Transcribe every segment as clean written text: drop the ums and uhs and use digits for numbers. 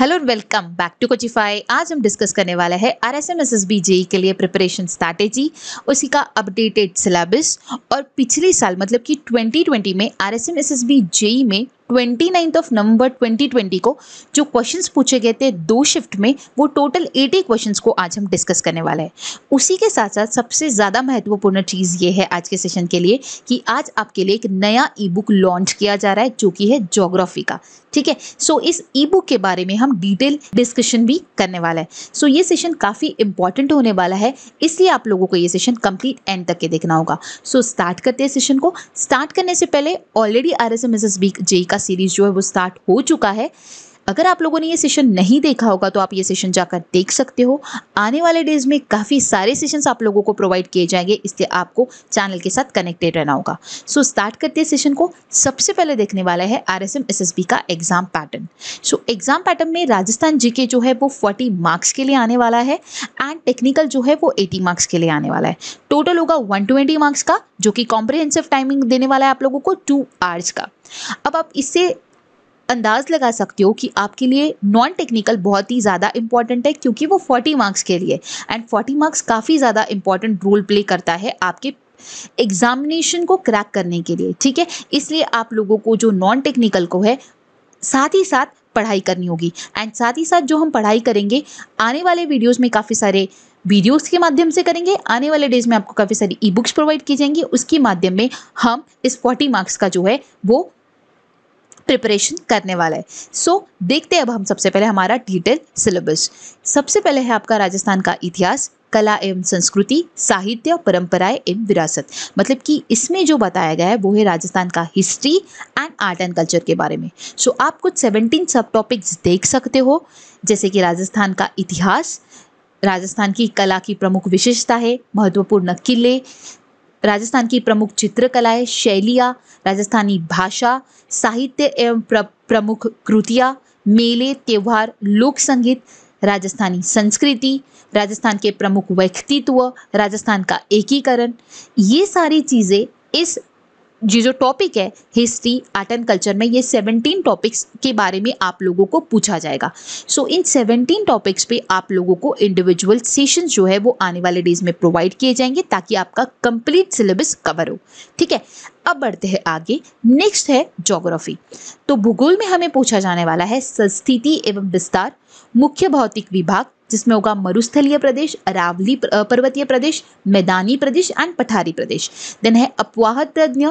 Hello and welcome back to Coachify. आज हम discuss करने वाला है RSM SSB जेई के लिए प्रिपरेशन स्ट्रैटेजी, उसी का अपडेटेड सिलेबस। और पिछले साल मतलब कि 2020 में RSM SSB जेई में 29 नवंबर 2020 को जो क्वेश्चंस पूछे गए थे दो शिफ्ट में, वो टोटल 80 क्वेश्चंस को आज हम डिस्कस करने वाले हैं। उसी के साथ साथ सबसे ज़्यादा महत्वपूर्ण चीज़ ये है आज के सेशन के लिए कि आज आपके लिए एक नया ई बुक लॉन्च किया जा रहा है जो कि है ज्योग्राफी का, ठीक है। सो इस ई बुक के बारे में हम डिटेल डिस्कशन भी करने वाला है। सो ये सेशन काफ़ी इंपॉर्टेंट होने वाला है, इसलिए आप लोगों को ये सेशन कंप्लीट एंड तक के देखना होगा। सो स्टार्ट करते हैं सेशन को। स्टार्ट करने से पहले ऑलरेडी RSM SSB जेई का सीरीज जो है वो स्टार्ट हो चुका है। अगर आप लोगों ने ये सेशन नहीं देखा होगा तो आप ये सेशन जाकर देख सकते हो। आने वाले डेज में काफ़ी सारे सेशंस आप लोगों को प्रोवाइड किए जाएंगे, इसलिए आपको चैनल के साथ कनेक्टेड रहना होगा। सो स्टार्ट करते हैं सेशन को। सबसे पहले देखने वाला है RSM SSB का exam pattern. So exam pattern में राजस्थान जीके जो है वो 40 मार्क्स के लिए आने वाला है एंड टेक्निकल जो है वो 80 मार्क्स के लिए आने वाला है। टोटल होगा 120 मार्क्स का, जो कि कॉम्प्रिहेंसिव टाइमिंग देने वाला है आप लोगों को 2 आवर्स का। अब आप इससे अंदाज़ लगा सकते हो कि आपके लिए नॉन टेक्निकल बहुत ही ज़्यादा इंपॉर्टेंट है, क्योंकि वो 40 मार्क्स के लिए एंड 40 मार्क्स काफ़ी ज़्यादा इंपॉर्टेंट रोल प्ले करता है आपके एग्जामिनेशन को क्रैक करने के लिए, ठीक है। इसलिए आप लोगों को जो नॉन टेक्निकल को है साथ ही साथ पढ़ाई करनी होगी एंड साथ ही साथ जो हम पढ़ाई करेंगे आने वाले वीडियोज़ में काफ़ी सारे वीडियोस के माध्यम से करेंगे। आने वाले डेज में आपको काफ़ी सारी ई बुक्स प्रोवाइड की जाएंगी, उसके माध्यम में हम इस 40 मार्क्स का जो है वो प्रिपरेशन करने वाला है। सो देखते हैं अब हम सबसे पहले हमारा डिटेल सिलेबस। सबसे पहले है आपका राजस्थान का इतिहास, कला एवं संस्कृति, साहित्य, परंपराएं एवं विरासत। मतलब कि इसमें जो बताया गया है वो है राजस्थान का history and art and culture के बारे में। सो आप कुछ 17 सब टॉपिक्स देख सकते हो, जैसे कि राजस्थान का इतिहास, राजस्थान की कला की प्रमुख विशेषता है, महत्वपूर्ण किले, राजस्थान की प्रमुख चित्रकलाएं, शैलियाँ, राजस्थानी भाषा, साहित्य एवं प्रमुख कृतियाँ, मेले, त्यौहार, लोक संगीत, राजस्थानी संस्कृति, राजस्थान के प्रमुख व्यक्तित्व, राजस्थान का एकीकरण, ये सारी चीज़ें इस जो टॉपिक है हिस्ट्री आर्ट एंड कल्चर में, ये 17 टॉपिक्स के बारे में आप लोगों को पूछा जाएगा। सो इन 17 टॉपिक्स पे आप लोगों को इंडिविजुअल सेशन जो है वो आने वाले डेज में प्रोवाइड किए जाएंगे ताकि आपका कंप्लीट सिलेबस कवर हो, ठीक है। अब बढ़ते हैं आगे। नेक्स्ट है ज्योग्राफी। तो भूगोल में हमें पूछा जाने वाला है संस्थिति एवं विस्तार, मुख्य भौतिक विभाग जिसमें होगा मरुस्थलीय प्रदेश, अरावली पर्वतीय प्रदेश, मैदानी प्रदेश एंड पठारी प्रदेश। देन है अपवाहतज्ञ,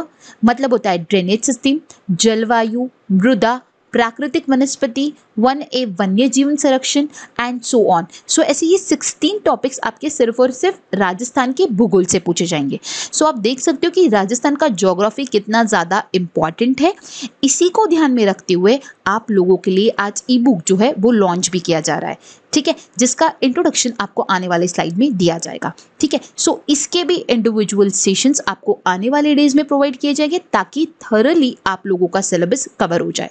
मतलब होता है ड्रेनेज सिस्टम, जलवायु, मृदा, प्राकृतिक वनस्पति, वन एवं वन्य जीवन संरक्षण एंड सो ऑन। सो ऐसे ये 16 टॉपिक्स आपके सिर्फ और सिर्फ राजस्थान के भूगोल से पूछे जाएंगे। सो आप देख सकते हो कि राजस्थान का ज्योग्राफी कितना ज़्यादा इम्पॉर्टेंट है। इसी को ध्यान में रखते हुए आप लोगों के लिए आज ई बुक जो है वो लॉन्च भी किया जा रहा है, ठीक है, जिसका इंट्रोडक्शन आपको आने वाले स्लाइड में दिया जाएगा, ठीक है। सो इसके भी इंडिविजुअल सेशंस आपको आने वाले डेज में प्रोवाइड किए जाएंगे ताकि थरली आप लोगों का सिलेबस कवर हो जाए।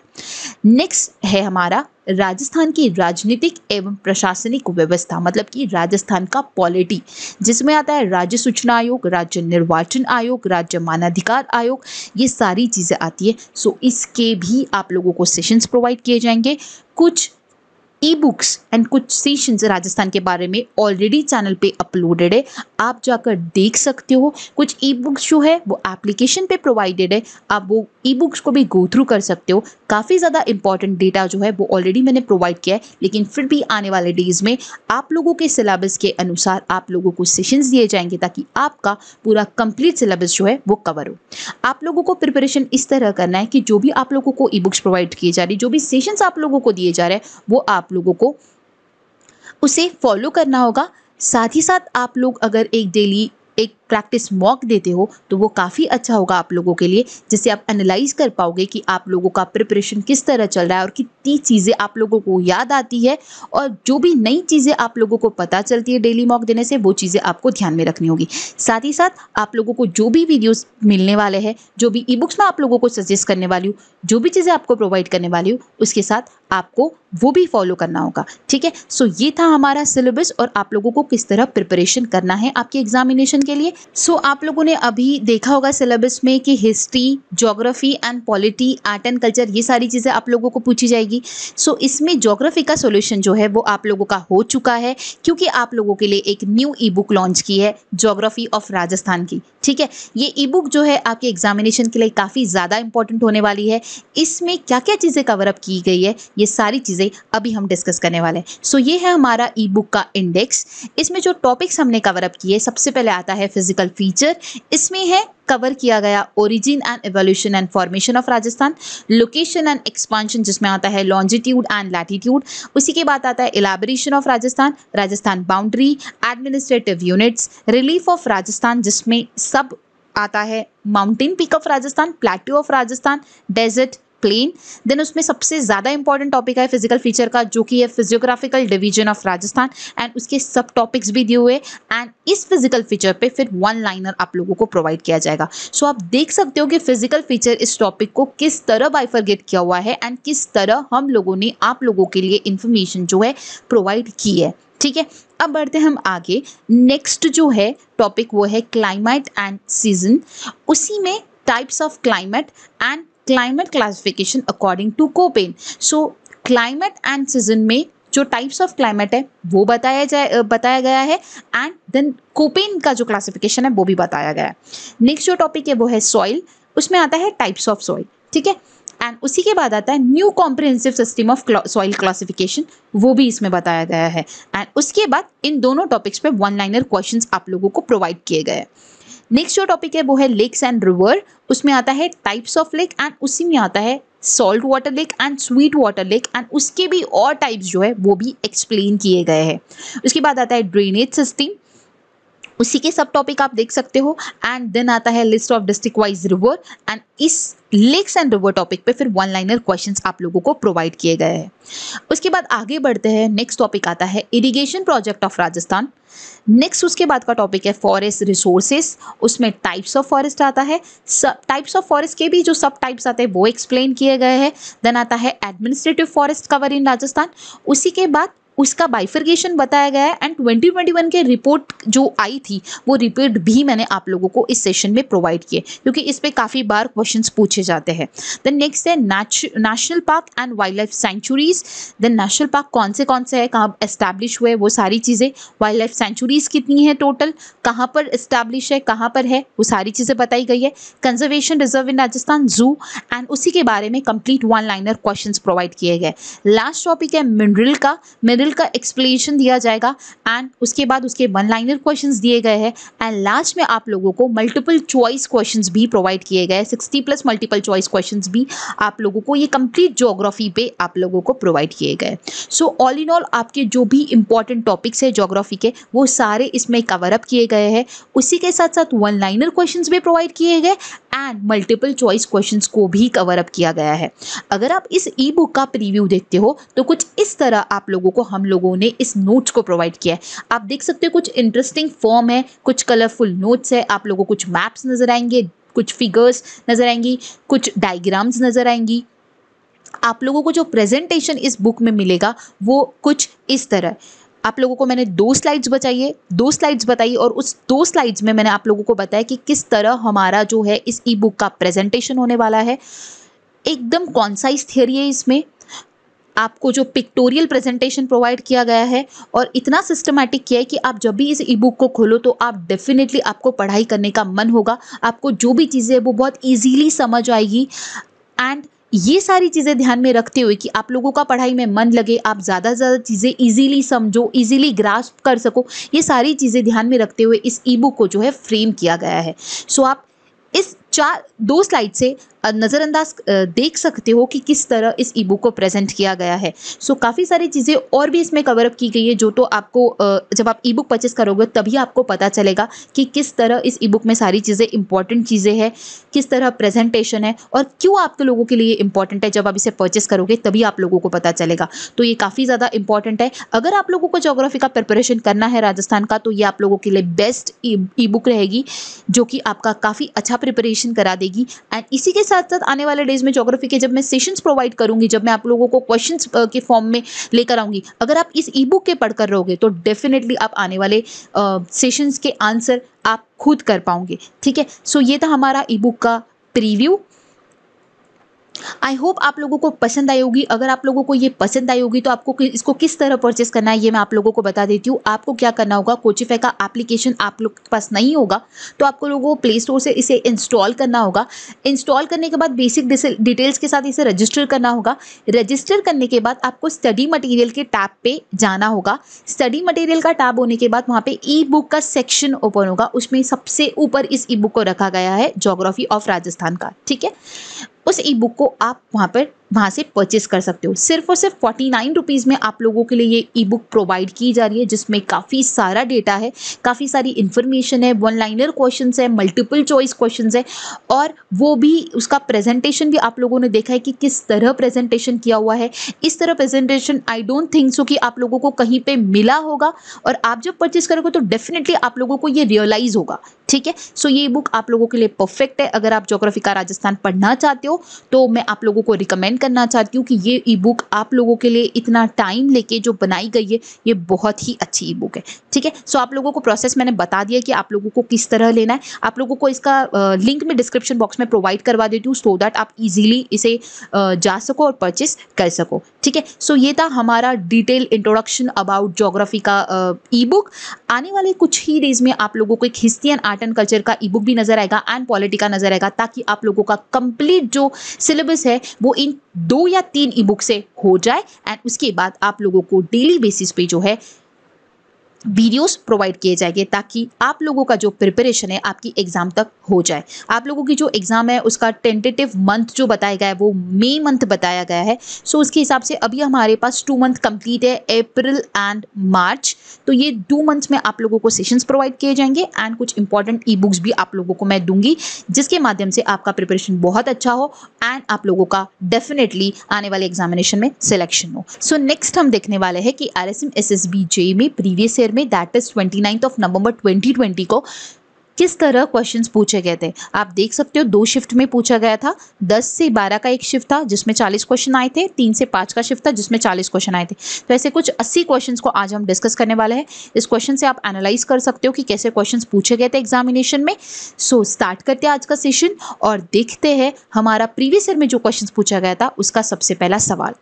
नेक्स्ट है हमारा राजस्थान की राजनीतिक एवं प्रशासनिक व्यवस्था, मतलब कि राजस्थान का पॉलिटी, जिसमें आता है राज्य सूचना आयोग, राज्य निर्वाचन आयोग, राज्य मानवाधिकार आयोग, ये सारी चीज़ें आती है। सो इसके भी आप लोगों को सेशंस प्रोवाइड किए जाएंगे। कुछ ई बुक्स एंड कुछ सेशंस राजस्थान के बारे में ऑलरेडी चैनल पे अपलोडेड है, आप जाकर देख सकते हो। कुछ ई बुक्स जो है वो एप्लीकेशन पे प्रोवाइडेड है, आप वो ई बुक्स को भी गो थ्रू कर सकते हो। काफ़ी ज़्यादा इंपॉर्टेंट डेटा जो है वो ऑलरेडी मैंने प्रोवाइड किया है, लेकिन फिर भी आने वाले डेज में आप लोगों के सिलेबस के अनुसार आप लोगों को सेशंस दिए जाएंगे ताकि आपका पूरा कंप्लीट सिलेबस जो है वो कवर हो। आप लोगों को प्रिपरेशन इस तरह करना है कि जो भी आप लोगों को ई बुक्स प्रोवाइड किए जा रही है, जो भी सेशंस आप लोगों को दिए जा रहे हैं, वो आप लोगों को उसे फॉलो करना होगा। साथ ही साथ आप लोग अगर एक डेली एक प्रैक्टिस मॉक देते हो तो वो काफ़ी अच्छा होगा आप लोगों के लिए, जिससे आप एनालाइज कर पाओगे कि आप लोगों का प्रिपरेशन किस तरह चल रहा है और कितनी चीज़ें आप लोगों को याद आती है, और जो भी नई चीज़ें आप लोगों को पता चलती है डेली मॉक देने से, वो चीज़ें आपको ध्यान में रखनी होगी। साथ ही साथ आप लोगों को जो भी वीडियोस मिलने वाले हैं, जो भी ई बुक्स में आप लोगों को सजेस्ट करने वाली हूँ, जो भी चीज़ें आपको प्रोवाइड करने वाली हूँ, उसके साथ आपको वो भी फॉलो करना होगा, ठीक है। सो ये था हमारा सिलेबस और आप लोगों को किस तरह प्रिपरेशन करना है आपके एग्जामिनेशन के लिए। सो आप लोगों ने अभी देखा होगा सिलेबस में कि history, geography and polity, art and culture, ये सारी चीज़ें आप लोगों को पूछी जाएगी। सो इसमें ज्योग्राफी का सोल्यूशन जो है वो आप लोगों का हो चुका है, क्योंकि आप लोगों के लिए एक न्यू ई बुक लॉन्च की है ज्योग्राफी ऑफ राजस्थान की। ठीक है, ये ई बुक जो है आपके एग्जामिनेशन के लिए काफ़ी ज़्यादा इंपॉर्टेंट होने वाली है। इसमें क्या क्या चीज़ें कवरअप की गई है ये सारी चीज़ें अभी हम डिस्कस करने वाले हैं। सो ये है हमारा ई बुक का इंडेक्स। इसमें जो टॉपिक्स हमने कवरअप किए, सबसे पहले आता है फिजिकल फीचर। इसमें है कवर किया गया origin and evolution and formation of Rajasthan, location and expansion जिसमें आता है लॉन्जिट्यूड एंड लैटीट्यूड। उसी के बाद आता है elaboration of Rajasthan, Rajasthan boundary, administrative units, relief of Rajasthan जिसमें सब आता है mountain peak of Rajasthan, plateau of Rajasthan, desert, plain. Then उसमें सबसे ज़्यादा इंपॉर्टेंट टॉपिक है फिजिकल फीचर का, जो कि है physiographical division of Rajasthan and उसके सब टॉपिक्स भी दिए हुए। एंड इस फिजिकल फीचर पे फिर वन लाइनर आप लोगों को प्रोवाइड किया जाएगा। सो आप देख सकते हो कि फिजिकल फीचर इस टॉपिक को किस तरह बाइफरगेट किया हुआ है एंड किस तरह हम लोगों ने आप लोगों के लिए इन्फॉर्मेशन जो है प्रोवाइड की है। ठीक है, अब बढ़ते हैं हम आगे। नेक्स्ट जो है टॉपिक वो है क्लाइमेट एंड सीजन। उसी में types of climate and climate classification according to Koppen. So climate and season में जो टाइप्स ऑफ क्लाइमेट है वो बताया गया है एंड देन कोपेन का जो क्लासिफिकेशन है वो भी बताया गया है। नेक्स्ट जो टॉपिक है वो है सॉइल। उसमें आता है टाइप्स ऑफ सॉइल। ठीक है, एंड उसी के बाद आता है new comprehensive system of soil classification, वो भी इसमें बताया गया है। एंड उसके बाद इन दोनों टॉपिक्स पे वन लाइनर क्वेश्चंस आप लोगों को प्रोवाइड किए गए हैं। नेक्स्ट जो टॉपिक है वो है लेक्स एंड रिवर। उसमें आता है टाइप्स ऑफ लेक एंड उसी में आता है salt water lake and sweet water lake and उसके भी और टाइप्स जो है वो भी एक्सप्लेन किए गए हैं। उसके बाद आता है ड्रेनेज सिस्टम, उसी के सब टॉपिक आप देख सकते हो। एंड देन आता है list of district wise river and इस लेक्स एंड रिवर टॉपिक पे फिर वन लाइनर क्वेश्चंस आप लोगों को प्रोवाइड किए गए हैं। उसके बाद आगे बढ़ते हैं। नेक्स्ट टॉपिक आता है irrigation project of Rajasthan. Next उसके बाद का टॉपिक है फॉरेस्ट रिसोर्सेस। उसमें टाइप्स ऑफ फॉरेस्ट आता है, सब टाइप्स ऑफ फॉरेस्ट के भी जो सब टाइप्स आते हैं वो एक्सप्लेन किए गए हैं। देन आता है administrative forest cover in Rajasthan, उसी के बाद उसका बाइफरगेशन बताया गया है। एंड 2021 के रिपोर्ट जो आई थी वो रिपोर्ट भी मैंने आप लोगों को इस सेशन में प्रोवाइड किए, क्योंकि इस पे काफ़ी बार क्वेश्चंस पूछे जाते हैं। देन नेक्स्ट है national park and wild life sanctuaries. Then national park कौन से है, कहाँ एस्टैब्लिश हुए, वो सारी चीज़ें। वाइल्ड लाइफ सेंचुरीज कितनी है टोटल, कहाँ पर एस्टैब्लिश है, कहाँ पर है, वो सारी चीज़ें बताई गई है। कंजर्वेशन रिजर्व इन राजस्थान, जू एंड उसी के बारे में complete one liner question provide किए गए। लास्ट टॉपिक है मिनरल का, एक्सप्लेनेशन दिया जाएगा एंड उसके बाद उसके वन लाइनर क्वेश्चंस दिए गए हैं। एंड लास्ट में आप लोगों को मल्टीपल चॉइस क्वेश्चंस भी प्रोवाइड किए गए, 60+ मल्टीपल चॉइस क्वेश्चंस भी आप लोगों को ये कंप्लीट ज्योग्राफी पे आप लोगों को प्रोवाइड किए गए। सो ऑल इन ऑल आपके जो भी इंपॉर्टेंट टॉपिक्स है ज्योग्राफी के वो सारे इसमें कवरअप किए गए हैं। उसी के साथ साथ वन लाइनर क्वेश्चंस भी प्रोवाइड किए गए एंड मल्टीपल चॉइस क्वेश्चंस को भी कवरअप किया गया है। अगर आप इस ई बुक का प्रीव्यू देखते हो तो कुछ इस तरह आप लोगों को हम लोगों ने इस नोट्स को प्रोवाइड किया है। आप देख सकते हो कुछ इंटरेस्टिंग फॉर्म है, कुछ कलरफुल नोट्स है, आप लोगों को कुछ मैप्स नज़र आएंगे, कुछ फिगर्स नज़र आएंगी, कुछ डायग्राम्स नज़र आएंगी। आप लोगों को जो प्रेजेंटेशन इस बुक में मिलेगा वो कुछ इस तरह। आप लोगों को मैंने दो स्लाइड्स बताई और उस दो स्लाइड्स में मैंने आप लोगों को बताया कि किस तरह हमारा जो है इस ई बुक का प्रेजेंटेशन होने वाला है। एकदम कॉन्साइज थियरी है, इसमें आपको जो पिक्टोरियल प्रेजेंटेशन प्रोवाइड किया गया है और इतना सिस्टमैटिक किया है कि आप जब भी इस ई बुक को खोलो तो आप डेफिनेटली आपको पढ़ाई करने का मन होगा, आपको जो भी चीज़ें वो बहुत ईजीली समझ आएगी। एंड ये सारी चीज़ें ध्यान में रखते हुए कि आप लोगों का पढ़ाई में मन लगे, आप ज़्यादा से ज़्यादा चीज़ें इजीली समझो, इजीली ग्रास्प कर सको, ये सारी चीज़ें ध्यान में रखते हुए इस ई बुक को जो है फ्रेम किया गया है। सो आप इस दो स्लाइड से नज़रअंदाज देख सकते हो कि किस तरह इस ई बुक को प्रेजेंट किया गया है। सो काफ़ी सारी चीज़ें और भी इसमें कवरअप की गई है, जो तो आपको जब आप ई बुक परचेस करोगे तभी आपको पता चलेगा कि किस तरह इस ई बुक में सारी चीज़ें इंपॉर्टेंट चीज़ें हैं, किस तरह प्रेजेंटेशन है और क्यों आप लोगों के लिए इंपॉर्टेंट है। जब आप इसे परचेस करोगे तभी आप लोगों को पता चलेगा। तो ये काफ़ी ज़्यादा इंपॉर्टेंट है। अगर आप लोगों को ज्योग्राफी का प्रिपरेशन करना है राजस्थान का तो ये आप लोगों के लिए बेस्ट ई बुक रहेगी, जो कि आपका काफ़ी अच्छा प्रिपरेशन करा देगी। एंड इसी के साथ साथ साथ आने वाले डेज में ज्योग्राफी के जब मैं सेशंस प्रोवाइड करूंगी, जब मैं आप लोगों को क्वेश्चंस के फॉर्म में लेकर आऊंगी, अगर आप इस ई बुक के पढ़कर रहोगे तो डेफिनेटली आप आने वाले सेशंस के आंसर आप खुद कर पाओगे। ठीक है, सो ये था हमारा ई बुक का प्रीव्यू। आई होप आप लोगों को पसंद आई होगी। अगर आप लोगों को ये पसंद आई होगी तो आपको इसको किस तरह परचेस करना है ये मैं आप लोगों को बता देती हूँ। आपको क्या करना होगा, कोचिफाई का एप्लीकेशन आप लोग के पास नहीं होगा तो आपको लोगों को प्ले स्टोर से इसे इंस्टॉल करना होगा। इंस्टॉल करने के बाद बेसिक डिटेल्स के साथ इसे रजिस्टर करना होगा। रजिस्टर करने के बाद आपको स्टडी मटेरियल के टैब पर जाना होगा। स्टडी मटेरियल का टैब होने के बाद वहाँ पर ई बुक का सेक्शन ओपन होगा, उसमें सबसे ऊपर इस ई बुक को रखा गया है, ज्योग्राफी ऑफ राजस्थान का। ठीक है, उस ई बुक को आप वहाँ से परचेस कर सकते हो। सिर्फ और सिर्फ 49 रुपीज़ में आप लोगों के लिए ये ई बुक प्रोवाइड की जा रही है, जिसमें काफ़ी सारा डेटा है, काफ़ी सारी इन्फॉर्मेशन है, वन लाइनर क्वेश्चंस है, मल्टीपल चॉइस क्वेश्चंस है, और वो भी उसका प्रेजेंटेशन भी आप लोगों ने देखा है कि किस तरह प्रेजेंटेशन किया हुआ है। इस तरह presentation I don't think so कि आप लोगों को कहीं पर मिला होगा, और आप जब परचेस करोगे तो डेफिनेटली आप लोगों को ये रियलाइज़ होगा। ठीक है, सो ये बुक आप लोगों के लिए परफेक्ट है। अगर आप ज्योग्राफी का राजस्थान पढ़ना चाहते हो तो मैं आप लोगों को रिकमेंड करना चाहती हूँ कि ये ई बुक आप लोगों के लिए इतना टाइम लेके जो बनाई गई है ये बहुत ही अच्छी ई बुक है। ठीक है, सो आप लोगों को प्रोसेस मैंने बता दिया कि आप लोगों को किस तरह लेना है। आप लोगों को इसका लिंक मैं डिस्क्रिप्शन बॉक्स में प्रोवाइड करवा देती हूँ सो दैट आप इजीली इसे जा सको और परचेस कर सको। ठीक है, सो ये था हमारा डिटेल इंट्रोडक्शन अबाउट ज्योग्राफी का ई बुक। आने वाले कुछ ही डेज में आप लोगों को एक history and art and culture का ई बुक भी नजर आएगा एंड पॉलिटी का नजर आएगा, ताकि आप लोगों का कंप्लीट जो सिलेबस है वो इन 2 या 3 ई बुक से हो जाए। एंड उसके बाद आप लोगों को डेली बेसिस पे जो है वीडियोस प्रोवाइड किए जाएंगे, ताकि आप लोगों का जो प्रिपरेशन है आपकी एग्ज़ाम तक हो जाए। आप लोगों की जो एग्ज़ाम है उसका टेंटेटिव मंथ जो बताया गया है वो मई मंथ बताया गया है। सो उसके हिसाब से अभी हमारे पास 2 मंथ कंप्लीट है, अप्रैल एंड मार्च। तो ये 2 मंथ्स में आप लोगों को सेशंस प्रोवाइड किए जाएंगे एंड कुछ इंपॉर्टेंट ई बुक्स भी आप लोगों को मैं दूंगी, जिसके माध्यम से आपका प्रिपरेशन बहुत अच्छा हो एंड आप लोगों का डेफिनेटली आने वाले एग्जामिनेशन में सिलेक्शन हो। सो नेक्स्ट हम देखने वाले हैं कि RSM SSB JEE में प्रीवियस ईयर में दैट इज 29 नवंबर 2020 को किस तरह क्वेश्चंस पूछे गए थे। आप देख सकते हो 2 शिफ्ट में पूछा गया था। 10 से 12 का एक शिफ्ट था जिसमें 40 क्वेश्चन आए थे, 3 से 5 का शिफ्ट था जिसमें 40 क्वेश्चन आए थे। तो ऐसे कुछ 80 क्वेश्चंस को आज हम डिस्कस करने वाले हैं। इस क्वेश्चन से आप एनालाइज कर सकते हो कि कैसे क्वेश्चंस पूछे गए थे एग्जामिनेशन में। सो स्टार्ट करते हैं आज का सेशन और देखते हैं हमारा प्रीवियस ईयर में जो क्वेश्चन पूछा गया था उसका सबसे पहला सवाल।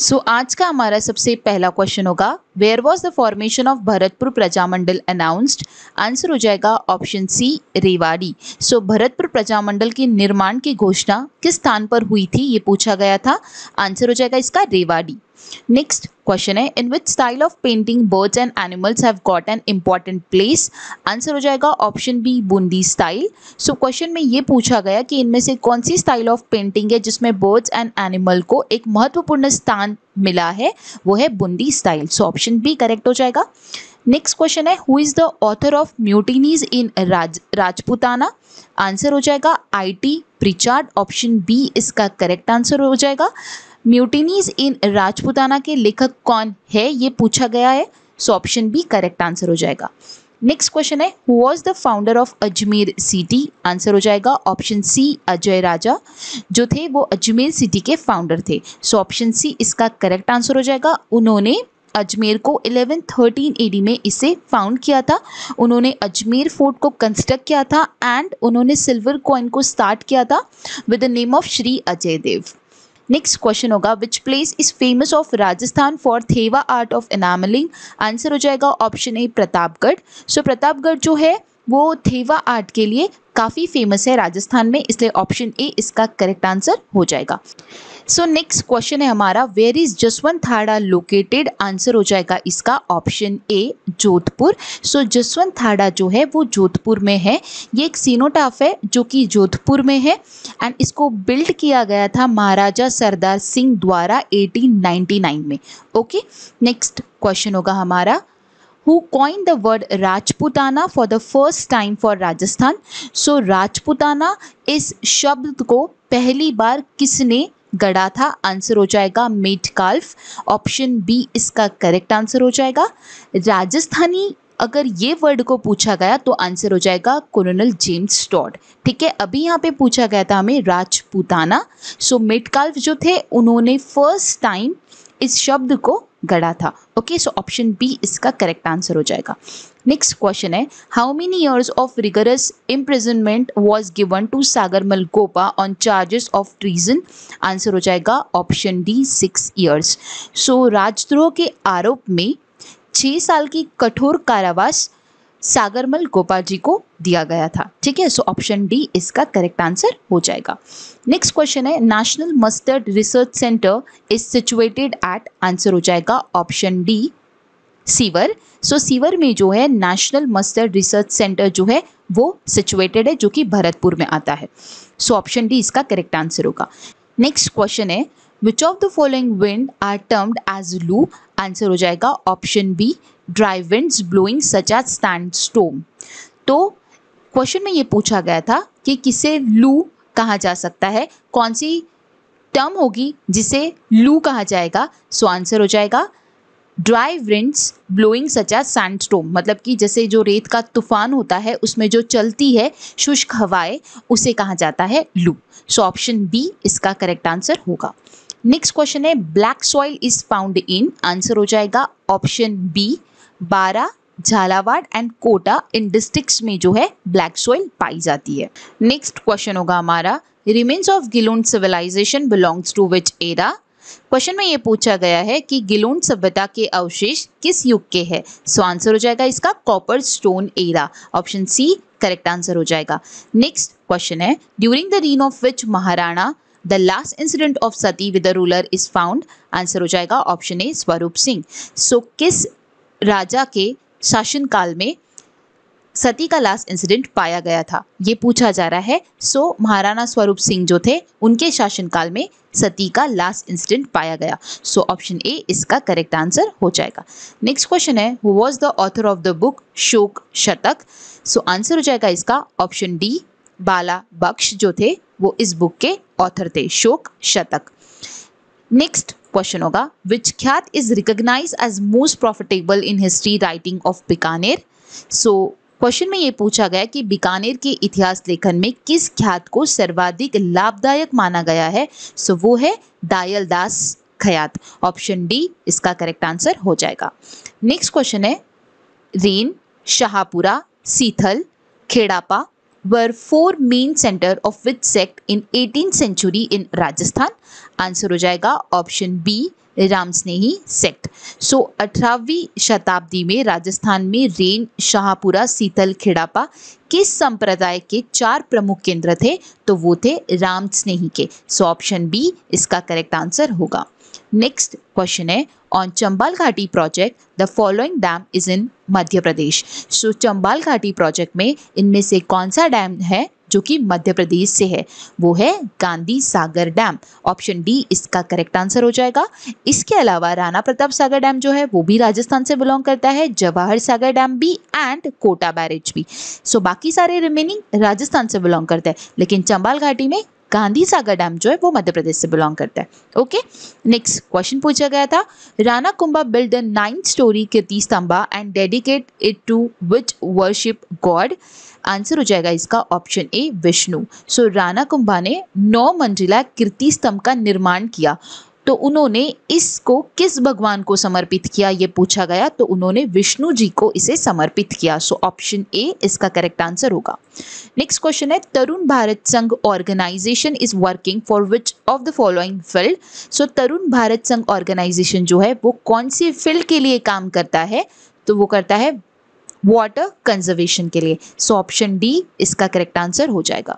सो आज का हमारा सबसे पहला क्वेश्चन होगा, where was the formation of Bharatpur Prajamandal announced. Answer हो जाएगा option C, Rewari. So Bharatpur Prajamandal के निर्माण की घोषणा किस स्थान पर हुई थी ये पूछा गया था। आंसर हो जाएगा इसका रेवाड़ी। नेक्स्ट क्वेश्चन है, in which style of painting birds and animals have got an important place. Answer हो जाएगा option B, Bundi style. So question में ये पूछा गया कि इनमें से कौन सी स्टाइल ऑफ पेंटिंग है जिसमें बर्ड्स एंड एनिमल को एक महत्वपूर्ण स्थान मिला है, वो है Bundi style. So option B correct हो जाएगा। नेक्स्ट क्वेश्चन है, who is the author of mutinies in Rajputana. Answer हो जाएगा IT प्रिचार्ड। ऑप्शन बी इसका करेक्ट आंसर हो जाएगा। म्यूटिनीज इन राजपूताना के लेखक कौन है ये पूछा गया है। So option B correct answer हो जाएगा। नेक्स्ट क्वेश्चन है, who was the founder of Ajmer city. Answer हो जाएगा ऑप्शन सी, अजय राजा। जो थे वो अजमेर सिटी के फाउंडर थे। सो ऑप्शन सी इसका करेक्ट आंसर हो जाएगा। उन्होंने अजमेर को 1113 AD में इसे फाउंड किया था। उन्होंने अजमेर फोर्ट को कंस्ट्रक्ट किया था एंड उन्होंने सिल्वर कॉइन को स्टार्ट किया था with the name of Shri Ajay Dev. Next question होगा, which place is famous of Rajasthan for Thewa art of enameling. Answer हो जाएगा option A, Pratapgarh. So Pratapgarh जो है वो थेवा आर्ट के लिए काफ़ी फेमस है राजस्थान में, इसलिए ऑप्शन ए इसका करेक्ट आंसर हो जाएगा। सो नेक्स्ट क्वेश्चन है हमारा, where is Jaswant Thada located. Answer हो जाएगा इसका ऑप्शन ए, जोधपुर। सो जसवंतथाड़ा जो है वो जोधपुर में है। ये एक सीनोटाफ है जो कि जोधपुर में है एंड इसको बिल्ड किया गया था महाराजा सरदार सिंह द्वारा 1899 में। ओके, नेक्स्ट क्वेश्चन होगा हमारा, who coin the word Rajputana for the first time for Rajasthan. So Rajputana इस शब्द को पहली बार किसने गढ़ा था। आंसर हो जाएगा मेटकाल्फ। ऑप्शन बी इसका करेक्ट आंसर हो जाएगा। राजस्थानी अगर ये वर्ड को पूछा गया तो आंसर हो जाएगा कर्नल जेम्स टॉड। ठीक है, अभी यहाँ पे पूछा गया था हमें राजपूताना। सो मेटकाल्फ जो थे उन्होंने फर्स्ट टाइम इस शब्द को गढ़ा था। ओके, सो ऑप्शन बी इसका करेक्ट आंसर हो जाएगा। नेक्स्ट क्वेश्चन है, how many years of rigorous imprisonment was given to Sagar Malgopa on charges of treason? Answer हो जाएगा ऑप्शन डी 6 ईयर्स। सो राजद्रोह के आरोप में 6 साल की कठोर कारावास सागरमल गोपाल जी को दिया गया था। ठीक है, सो ऑप्शन डी इसका करेक्ट आंसर हो जाएगा। नेक्स्ट क्वेश्चन है, national mustard research centre is situated at? Answer हो जाएगा option D Sewar. So Sewar में जो है नेशनल मस्टर्ड रिसर्च सेंटर जो है वो सिचुएटेड है, जो कि भरतपुर में आता है। सो ऑप्शन डी इसका करेक्ट आंसर होगा। नेक्स्ट क्वेश्चन है, Which of the following wind are termed as loo? Answer हो जाएगा option B dry winds blowing such as sandstorm. तो क्वेश्चन में ये पूछा गया था कि किसे लू कहा जा सकता है, कौन सी टर्म होगी जिसे लू कहा जाएगा। सो आंसर हो जाएगा dry winds blowing such as sandstorm, मतलब कि जैसे जो रेत का तूफान होता है उसमें जो चलती है शुष्क हवाएं, उसे कहा जाता है लू। सो ऑप्शन बी इसका करेक्ट आंसर होगा। नेक्स्ट क्वेश्चन है, black soil is found in? Answer हो जाएगा option B 12, Jhalawar and Kota in districts में जो है ब्लैक सॉइल पाई जाती है। नेक्स्ट क्वेश्चन होगा हमारा, remains of Gilund civilisation belongs to which era? Question में ये पूछा गया है कि गिलोन सभ्यता के अवशेष किस युग के है। सो आंसर हो जाएगा इसका copper stone era. Option C correct answer हो जाएगा। नेक्स्ट क्वेश्चन है, during the reign of which Maharana The last incident of Sati with the ruler is found? Answer हो जाएगा ऑप्शन ए स्वरूप सिंह। सो किस राजा के शासनकाल में सती का लास्ट इंसिडेंट पाया गया था, ये पूछा जा रहा है। सो महाराणा स्वरूप सिंह जो थे उनके शासनकाल में सती का लास्ट इंसिडेंट पाया गया। सो ऑप्शन ए इसका करेक्ट आंसर हो जाएगा। नेक्स्ट क्वेश्चन है, who was the author of the book Shok Shatak? So answer हो जाएगा इसका ऑप्शन डी बाला बख्श जो थे वो इस बुक के ऑथर थे, शोक शतक। नेक्स्ट क्वेश्चन होगा, which khyat is recognised as most profitable in history writing of Bikaner? So question में ये पूछा गया कि बीकानेर के इतिहास लेखन में किस ख्यात को सर्वाधिक लाभदायक माना गया है। सो वो है दायल दास खयात। ऑप्शन डी इसका करेक्ट आंसर हो जाएगा। नेक्स्ट क्वेश्चन है, Ren, Shahpura, Sithal, Khedapa were 4 main center of which sect in 18th century in Rajasthan? Answer हो जाएगा option B Ramsnehi sect. So 18वीं शताब्दी में राजस्थान में रेन, शाहपुरा, सीतल, खेड़ापा किस संप्रदाय के 4 प्रमुख केंद्र थे, तो वो थे रामस्नेही के। सो ऑप्शन बी इसका करेक्ट आंसर होगा। नेक्स्ट क्वेश्चन है, on Chambal Ghati project the following dam is in Madhya Pradesh? So Chambal Ghati project में इनमें से कौन सा डैम है जो कि मध्य प्रदेश से है, वो है Gandhi Sagar dam. Option D इसका करेक्ट आंसर हो जाएगा। इसके अलावा राणा प्रताप सागर डैम जो है वो भी राजस्थान से बिलोंग करता है, जवाहर सागर डैम भी एंड कोटा बैरेज भी। सो बाकी सारे रिमेनिंग राजस्थान से बिलोंग करता है, लेकिन चंबाल घाटी में गांधी सागर डैम जो है वो मध्य प्रदेश से बिलोंग करता है। ओके, नेक्स्ट क्वेश्चन पूछा गया था, Rana Kumbha build a 9 story Kirti Stambha and dedicate it to which worship god? Answer हो जाएगा इसका option A Vishnu. So Rana Kumbha ने 9 मंजिला कीर्ति स्तंभ का निर्माण किया, तो उन्होंने इसको किस भगवान को समर्पित किया, ये पूछा गया, तो उन्होंने विष्णु जी को इसे समर्पित किया। सो ऑप्शन ए इसका करेक्ट आंसर होगा। नेक्स्ट क्वेश्चन है, Tarun Bharat Sangh organisation is working for which of the following field? So Tarun Bharat Sangh organisation जो है वो कौन से फील्ड के लिए काम करता है, तो वो करता है वाटर कंजर्वेशन के लिए। सो ऑप्शन डी इसका करेक्ट आंसर हो जाएगा।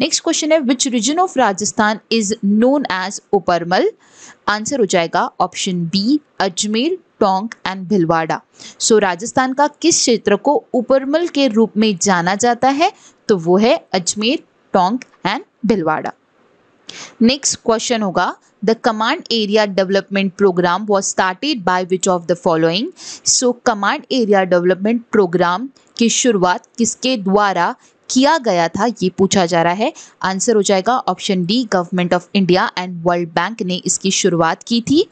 नेक्स्ट क्वेश्चन है, which region of Rajasthan is known as Uparmal? Answer हो जाएगा option B Ajmer, Tonk and Bhilwara. So Rajasthan का किस क्षेत्र को उपरमल के रूप में जाना जाता है, तो वो है Ajmer, Tonk and Bhilwara. Next question होगा, the command area development programme was started by which of the following? So command area development programme की शुरुआत किसके द्वारा किया गया था, ये पूछा जा रहा है। आंसर हो जाएगा option D government of India and world bank ने इसकी शुरुआत की थी।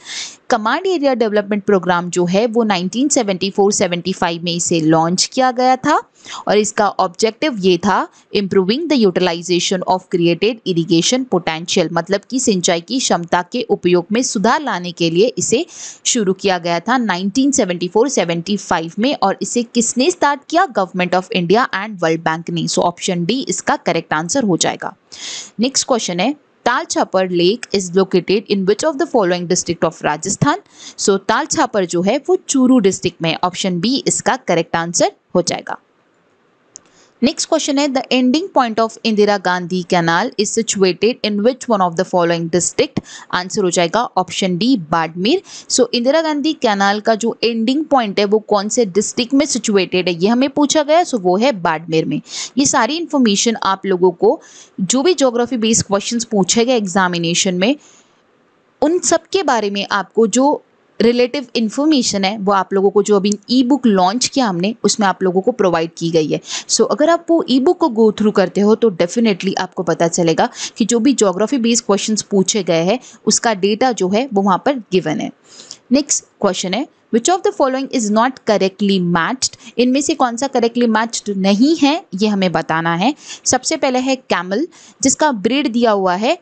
कमांड एरिया डेवलपमेंट प्रोग्राम जो है वो 1974-75 में इसे लॉन्च किया गया था और इसका ऑब्जेक्टिव ये था improving the utilisation of created irrigation potential, मतलब कि सिंचाई की क्षमता के उपयोग में सुधार लाने के लिए इसे शुरू किया गया था 1974-75 में। और इसे किसने स्टार्ट किया? Government of India and world bank ने। सो ऑप्शन डी इसका करेक्ट आंसर हो जाएगा। नेक्स्ट क्वेश्चन है Tal Chhapar lake is located in which of the following district of Rajasthan. So Tal Chhapar जो है वो चूरू डिस्ट्रिक्ट में, ऑप्शन बी इसका करेक्ट आंसर हो जाएगा। नेक्स्ट क्वेश्चन है the ending point of Indira Gandhi canal is situated in which one of the following district, answer हो जाएगा option D Barmer. So Indira Gandhi canal का जो एंडिंग पॉइंट है वो कौन से डिस्ट्रिक्ट में सिचुएटेड है ये हमें पूछा गया, सो वो है बाड़मेर में। ये सारी इन्फॉर्मेशन आप लोगों को जो भी ज्योग्राफी बेस्ड क्वेश्चन पूछे गए एग्जामिनेशन में उन सब के बारे में आपको जो रिलेटिव इन्फॉर्मेशन है वो आप लोगों को जो अभी ई बुक लॉन्च किया हमने उसमें आप लोगों को प्रोवाइड की गई है। सो अगर आप वो ई बुक को गो थ्रू करते हो तो डेफिनेटली आपको पता चलेगा कि जो भी ज्योग्राफी बेस्ड क्वेश्चंस पूछे गए हैं उसका डेटा जो है वो वहाँ पर गिवन है। नेक्स्ट क्वेश्चन है which of the following is not correctly matched, इनमें से कौन सा करेक्टली मैच्ड नहीं है ये हमें बताना है। सबसे पहले है कैमल जिसका ब्रीड दिया हुआ है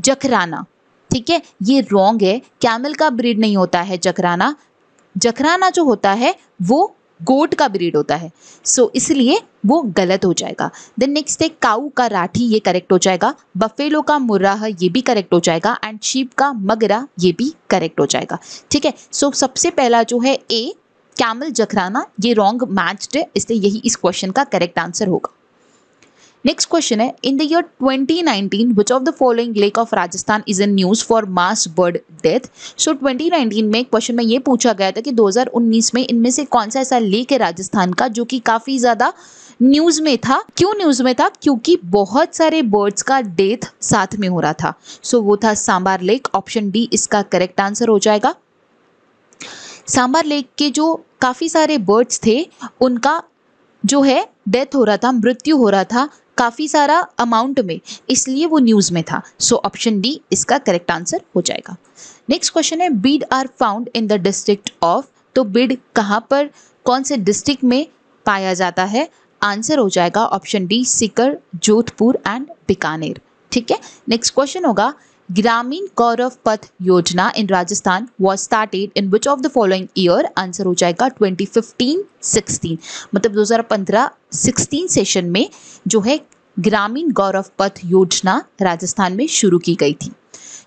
जखराना, ठीक है, ये रॉन्ग है, कैमल का ब्रीड नहीं होता है जखराना, जखराना जो होता है वो गोट का ब्रीड होता है, सो इसलिए वो गलत हो जाएगा। देन नेक्स्ट है काऊ का राठी, ये करेक्ट हो जाएगा, बफेलो का मुर्राह ये भी करेक्ट हो जाएगा एंड शीप का मगरा ये भी करेक्ट हो जाएगा, ठीक है। सो सबसे पहला जो है ए कैमल जखराना ये रॉन्ग मैच्ड है, इसलिए यही इस क्वेश्चन का करेक्ट आंसर होगा। नेक्स्ट क्वेश्चन है in the year 2019 which of the following lake of Rajasthan is in news for mass bird death. So 2019 में क्वेश्चन में ये पूछा गया था कि 2019 में इनमें से कौन सा ऐसा लेक है राजस्थान का जो कि काफ़ी ज़्यादा न्यूज़ में था। क्यों न्यूज़ में था? क्योंकि बहुत सारे बर्ड्स का डेथ साथ में हो रहा था। सो वो था सांबार लेक, ऑप्शन डी इसका करेक्ट आंसर हो जाएगा। सांबार लेक के जो काफ़ी सारे बर्ड्स थे उनका जो है डेथ हो रहा था, मृत्यु हो रहा था काफ़ी सारा अमाउंट में, इसलिए वो न्यूज़ में था। सो ऑप्शन डी इसका करेक्ट आंसर हो जाएगा। नेक्स्ट क्वेश्चन है bead are found in the district of, तो बीड कहाँ पर कौन से डिस्ट्रिक्ट में पाया जाता है, आंसर हो जाएगा option D Sikar, Jodhpur and Bikaner, ठीक है। नेक्स्ट क्वेश्चन होगा Gramin Gaurav Path Yojana in Rajasthan was started in which of the following year, answer हो जाएगा 2015-16, मतलब 2015-16 सेशन में जो है ग्रामीण गौरव पथ योजना राजस्थान में शुरू की गई थी।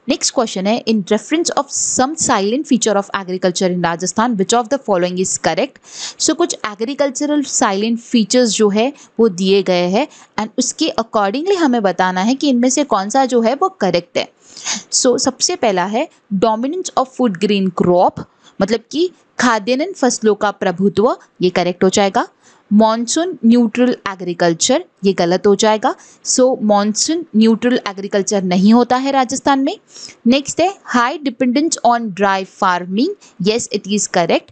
नेक्स्ट क्वेश्चन है in reference of some silent feature of agriculture in Rajasthan which of the following is correct. So कुछ एग्रीकल्चरल साइलेंट फीचर्स जो है वो दिए गए हैं एंड उसके अकॉर्डिंगली हमें बताना है कि इनमें से कौन सा जो है वो करेक्ट है। सो सबसे पहला है dominance of food grain crop, मतलब कि खाद्यान्न फसलों का प्रभुत्व, ये करेक्ट हो जाएगा। मॉनसून न्यूट्रल एग्रीकल्चर ये गलत हो जाएगा, सो मॉनसून न्यूट्रल एग्रीकल्चर नहीं होता है राजस्थान में। नेक्स्ट है high dependence on dry farming, yes it is correct,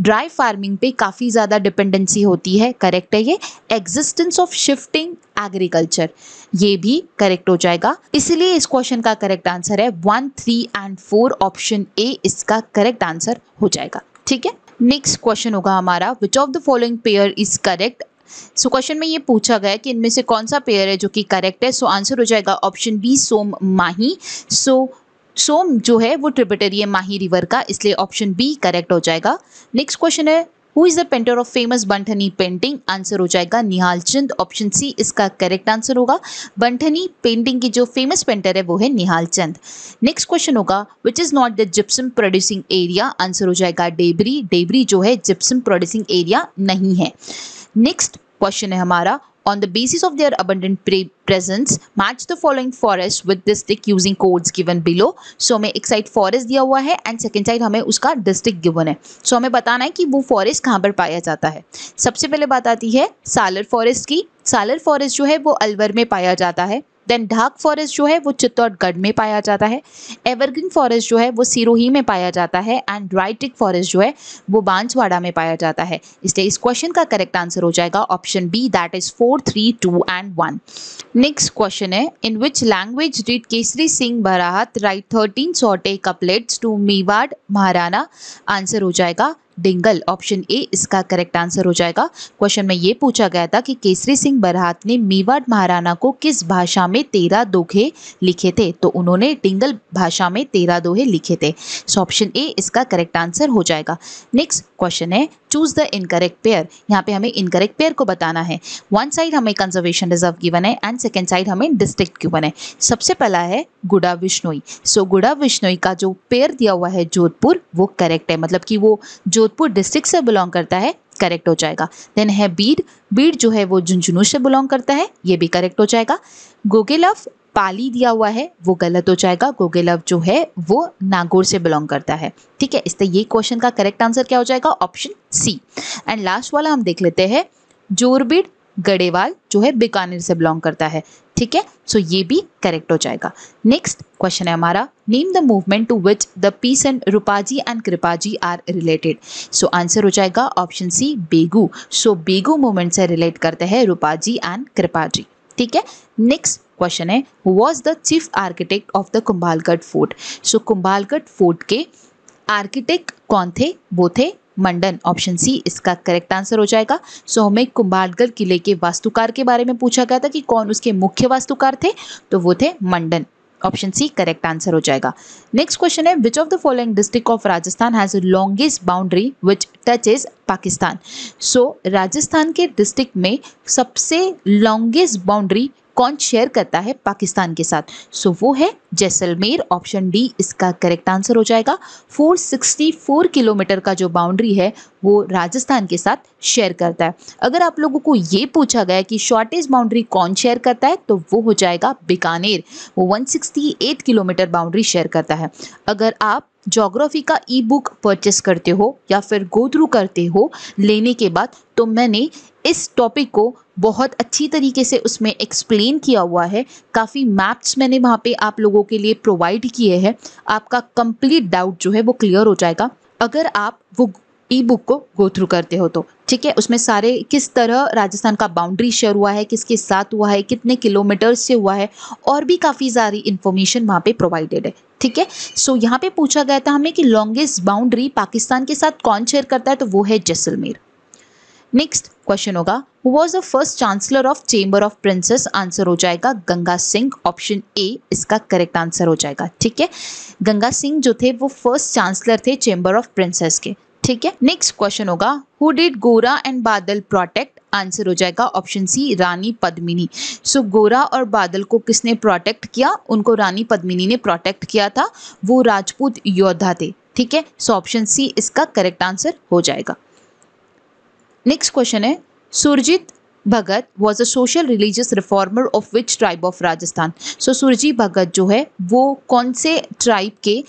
dry farming पे काफ़ी ज़्यादा डिपेंडेंसी होती है, करेक्ट है ये। एग्जिस्टेंस ऑफ शिफ्टिंग एग्रीकल्चर ये भी करेक्ट हो जाएगा, इसलिए इस क्वेश्चन का करेक्ट आंसर है 1, 3 एंड 4, ऑप्शन ए इसका करेक्ट आंसर हो जाएगा, ठीक है। नेक्स्ट क्वेश्चन होगा हमारा which of the following pair is correct. So question में ये पूछा गया कि इनमें से कौन सा पेयर है जो कि करेक्ट है, सो आंसर हो जाएगा ऑप्शन बी सोम माही। सोम जो है वो ट्रिब्यूटरी है माही रिवर का, इसलिए ऑप्शन बी करेक्ट हो जाएगा। नेक्स्ट क्वेश्चन है who is the painter of famous Banithani painting, answer हो जाएगा निहाल चंद, ऑप्शन सी इसका करेक्ट आंसर होगा। बंठनी पेंटिंग की जो फेमस पेंटर है वो है निहाल चंद। नेक्स्ट क्वेश्चन होगा which is not the gypsum producing area, answer हो जाएगा डेबरी, डेबरी जो है जिप्सम प्रोड्यूसिंग एरिया नहीं है। नेक्स्ट क्वेश्चन है हमारा On the basis of their abundant presence, match the following forest with district using codes given below. So हमें एक साइड फॉरेस्ट दिया हुआ है एंड सेकेंड साइड हमें उसका डिस्ट्रिक्ट गिवन है। So हमें बताना है कि वो फॉरेस्ट कहाँ पर पाया जाता है। सबसे पहले बात आती है सालर फॉरेस्ट की। सालर फॉरेस्ट जो है वो अलवर में पाया जाता है, देन ढाक फॉरेस्ट जो है वो चित्तौड़गढ़ में पाया जाता है, एवरग्रीन फॉरेस्ट जो है वो सिरोही में पाया जाता है एंड राइटिक फॉरेस्ट जो है वो बांसवाड़ा में पाया जाता है। इसलिए इस क्वेश्चन का करेक्ट आंसर हो जाएगा option B, that is 4, 3, 2 and 1। Next question है, in which language did Kesari Singh Barhat write 13 sorthe couplets to Mewar Maharana? Answer हो जाएगा डिंगल, ऑप्शन ए इसका करेक्ट आंसर हो जाएगा। क्वेश्चन में ये पूछा गया था कि केसरी सिंह बराहत ने मेवाड़ महाराणा को किस भाषा में 13 दोहे लिखे थे, तो उन्होंने डिंगल भाषा में 13 दोहे लिखे थे। सो ऑप्शन ए इसका करेक्ट आंसर हो जाएगा। नेक्स्ट क्वेश्चन है, चूज द इनकरेक्ट पेयर। यहाँ पे हमें इनकरेक्ट पेयर को बताना है। वन साइड हमें कंजर्वेशन रिजर्व गिवन है एंड सेकेंड साइड हमें डिस्ट्रिक्ट गिवन है। सबसे पहला है गुड़ा विश्नोई। सो गुड़ा विश्नोई का जो पेयर दिया हुआ है जोधपुर वो करेक्ट है, मतलब कि वो जोधपुर डिस्ट्रिक्ट से बिलोंग करता है, करेक्ट हो जाएगा। देन है बीड। बीड जो है वो झुंझुनू से बिलोंग करता है, ये भी करेक्ट हो जाएगा। गोगेलव पाली दिया हुआ है वो गलत हो जाएगा, गोगेलव जो है वो नागौर से बिलोंग करता है, ठीक है। इसलिए ये क्वेश्चन का करेक्ट आंसर क्या हो जाएगा, ऑप्शन सी। एंड लास्ट वाला हम देख लेते हैं, जोरबीड़ गढ़ेवाल जो है बीकानेर से बिलोंग करता है, ठीक है। सो ये भी करेक्ट हो जाएगा। नेक्स्ट क्वेश्चन है हमारा, name the movement to which the peace and Rupaji and Kripaji are related. So answer हो जाएगा option C, Begu. So Begu movement से रिलेट करते हैं रूपाजी एंड कृपाजी, ठीक है। नेक्स्ट क्वेश्चन है, was the chief architect of the Kumbhalgarh fort. So Kumbhalgarh fort के आर्किटेक्ट कौन थे, वो थे मंडन, ऑप्शन सी इसका करेक्ट आंसर हो जाएगा। सो हमें कुंभालगढ़ किले के वास्तुकार के बारे में पूछा गया था कि कौन उसके मुख्य वास्तुकार थे, तो वो थे Mandan, option C correct answer हो जाएगा। नेक्स्ट क्वेश्चन है, which of the following district of Rajasthan has longest boundary which touches Pakistan. So Rajasthan के डिस्ट्रिक्ट में सबसे लॉन्गेस्ट बाउंड्री कौन शेयर करता है पाकिस्तान के साथ, सो वो है जैसलमेर, ऑप्शन डी इसका करेक्ट आंसर हो जाएगा। 464 किलोमीटर का जो बाउंड्री है वो राजस्थान के साथ शेयर करता है। अगर आप लोगों को ये पूछा गया कि शॉर्टेस्ट बाउंड्री कौन शेयर करता है, तो वो हो जाएगा बीकानेर, वो 168 किलोमीटर बाउंड्री शेयर करता है। अगर आप ज्योग्राफी का ई बुक परचेस करते हो या फिर गो थ्रू करते हो लेने के बाद, तो मैंने इस टॉपिक को बहुत अच्छी तरीके से उसमें एक्सप्लेन किया हुआ है, काफ़ी मैप्स मैंने वहाँ पे आप लोगों के लिए प्रोवाइड किए हैं, आपका कंप्लीट डाउट जो है वो क्लियर हो जाएगा अगर आप वो ई बुक को गो थ्रू करते हो तो, ठीक है। उसमें सारे किस तरह राजस्थान का बाउंड्री शेयर हुआ है, किसके साथ हुआ है, कितने किलोमीटर्स से हुआ है, और भी काफ़ी सारी इन्फॉर्मेशन वहाँ पे प्रोवाइडेड है, ठीक है। सो यहाँ पे पूछा गया था हमें कि लॉन्गेस्ट बाउंड्री पाकिस्तान के साथ कौन शेयर करता है, तो वो है जैसलमेर। नेक्स्ट क्वेश्चन होगा, who was the first chancellor of chamber of princes. Answer हो जाएगा गंगा सिंह, ऑप्शन ए इसका करेक्ट आंसर हो जाएगा, ठीक है। गंगा सिंह जो थे वो फर्स्ट चांसलर थे चेंबर ऑफ प्रिंसेस के, ठीक है। नेक्स्ट क्वेश्चन होगा, who did Gora and Badal protect. Answer हो जाएगा ऑप्शन सी, रानी पद्मिनी। सो गोरा और बादल को किसने प्रोटेक्ट किया, उनको रानी पद्मिनी ने प्रोटेक्ट किया था, वो राजपूत योद्धा थे, ठीक है। सो ऑप्शन सी इसका करेक्ट आंसर हो जाएगा। नेक्स्ट क्वेश्चन है, Surjit Bhagat was a social religious reformer of which tribe of Rajasthan. So Surjit Bhagat जो है वो कौन से ट्राइब के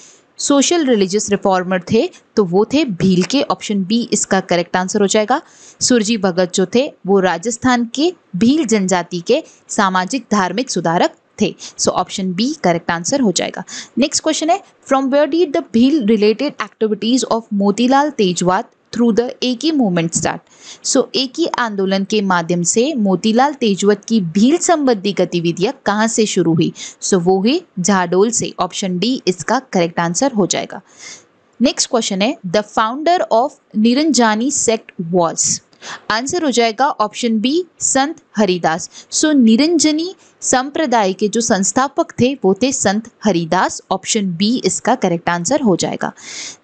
सोशल रिलीजियस रिफॉर्मर थे, तो वो थे भील के, ऑप्शन बी इसका करेक्ट आंसर हो जाएगा। सुरजीत भगत जो थे वो राजस्थान के भील जनजाति के सामाजिक धार्मिक सुधारक थे, so option B correct answer हो जाएगा। नेक्स्ट क्वेश्चन है, from where did the Bhil related activities of Motilal Tejawat through the Eki movement start. So Eki आंदोलन के माध्यम से मोतीलाल तेजवत की भील संबंधी गतिविधियां कहाँ से शुरू हुई, सो वो हुई झाडोल से, ऑप्शन डी इसका करेक्ट आंसर हो जाएगा। नेक्स्ट क्वेश्चन है, the founder of Niranjani sect was. Answer हो जाएगा ऑप्शन बी, संत हरिदास। सो निरंजनी संप्रदाय के जो संस्थापक थे वो थे संत हरिदास, ऑप्शन बी इसका करेक्ट आंसर हो जाएगा।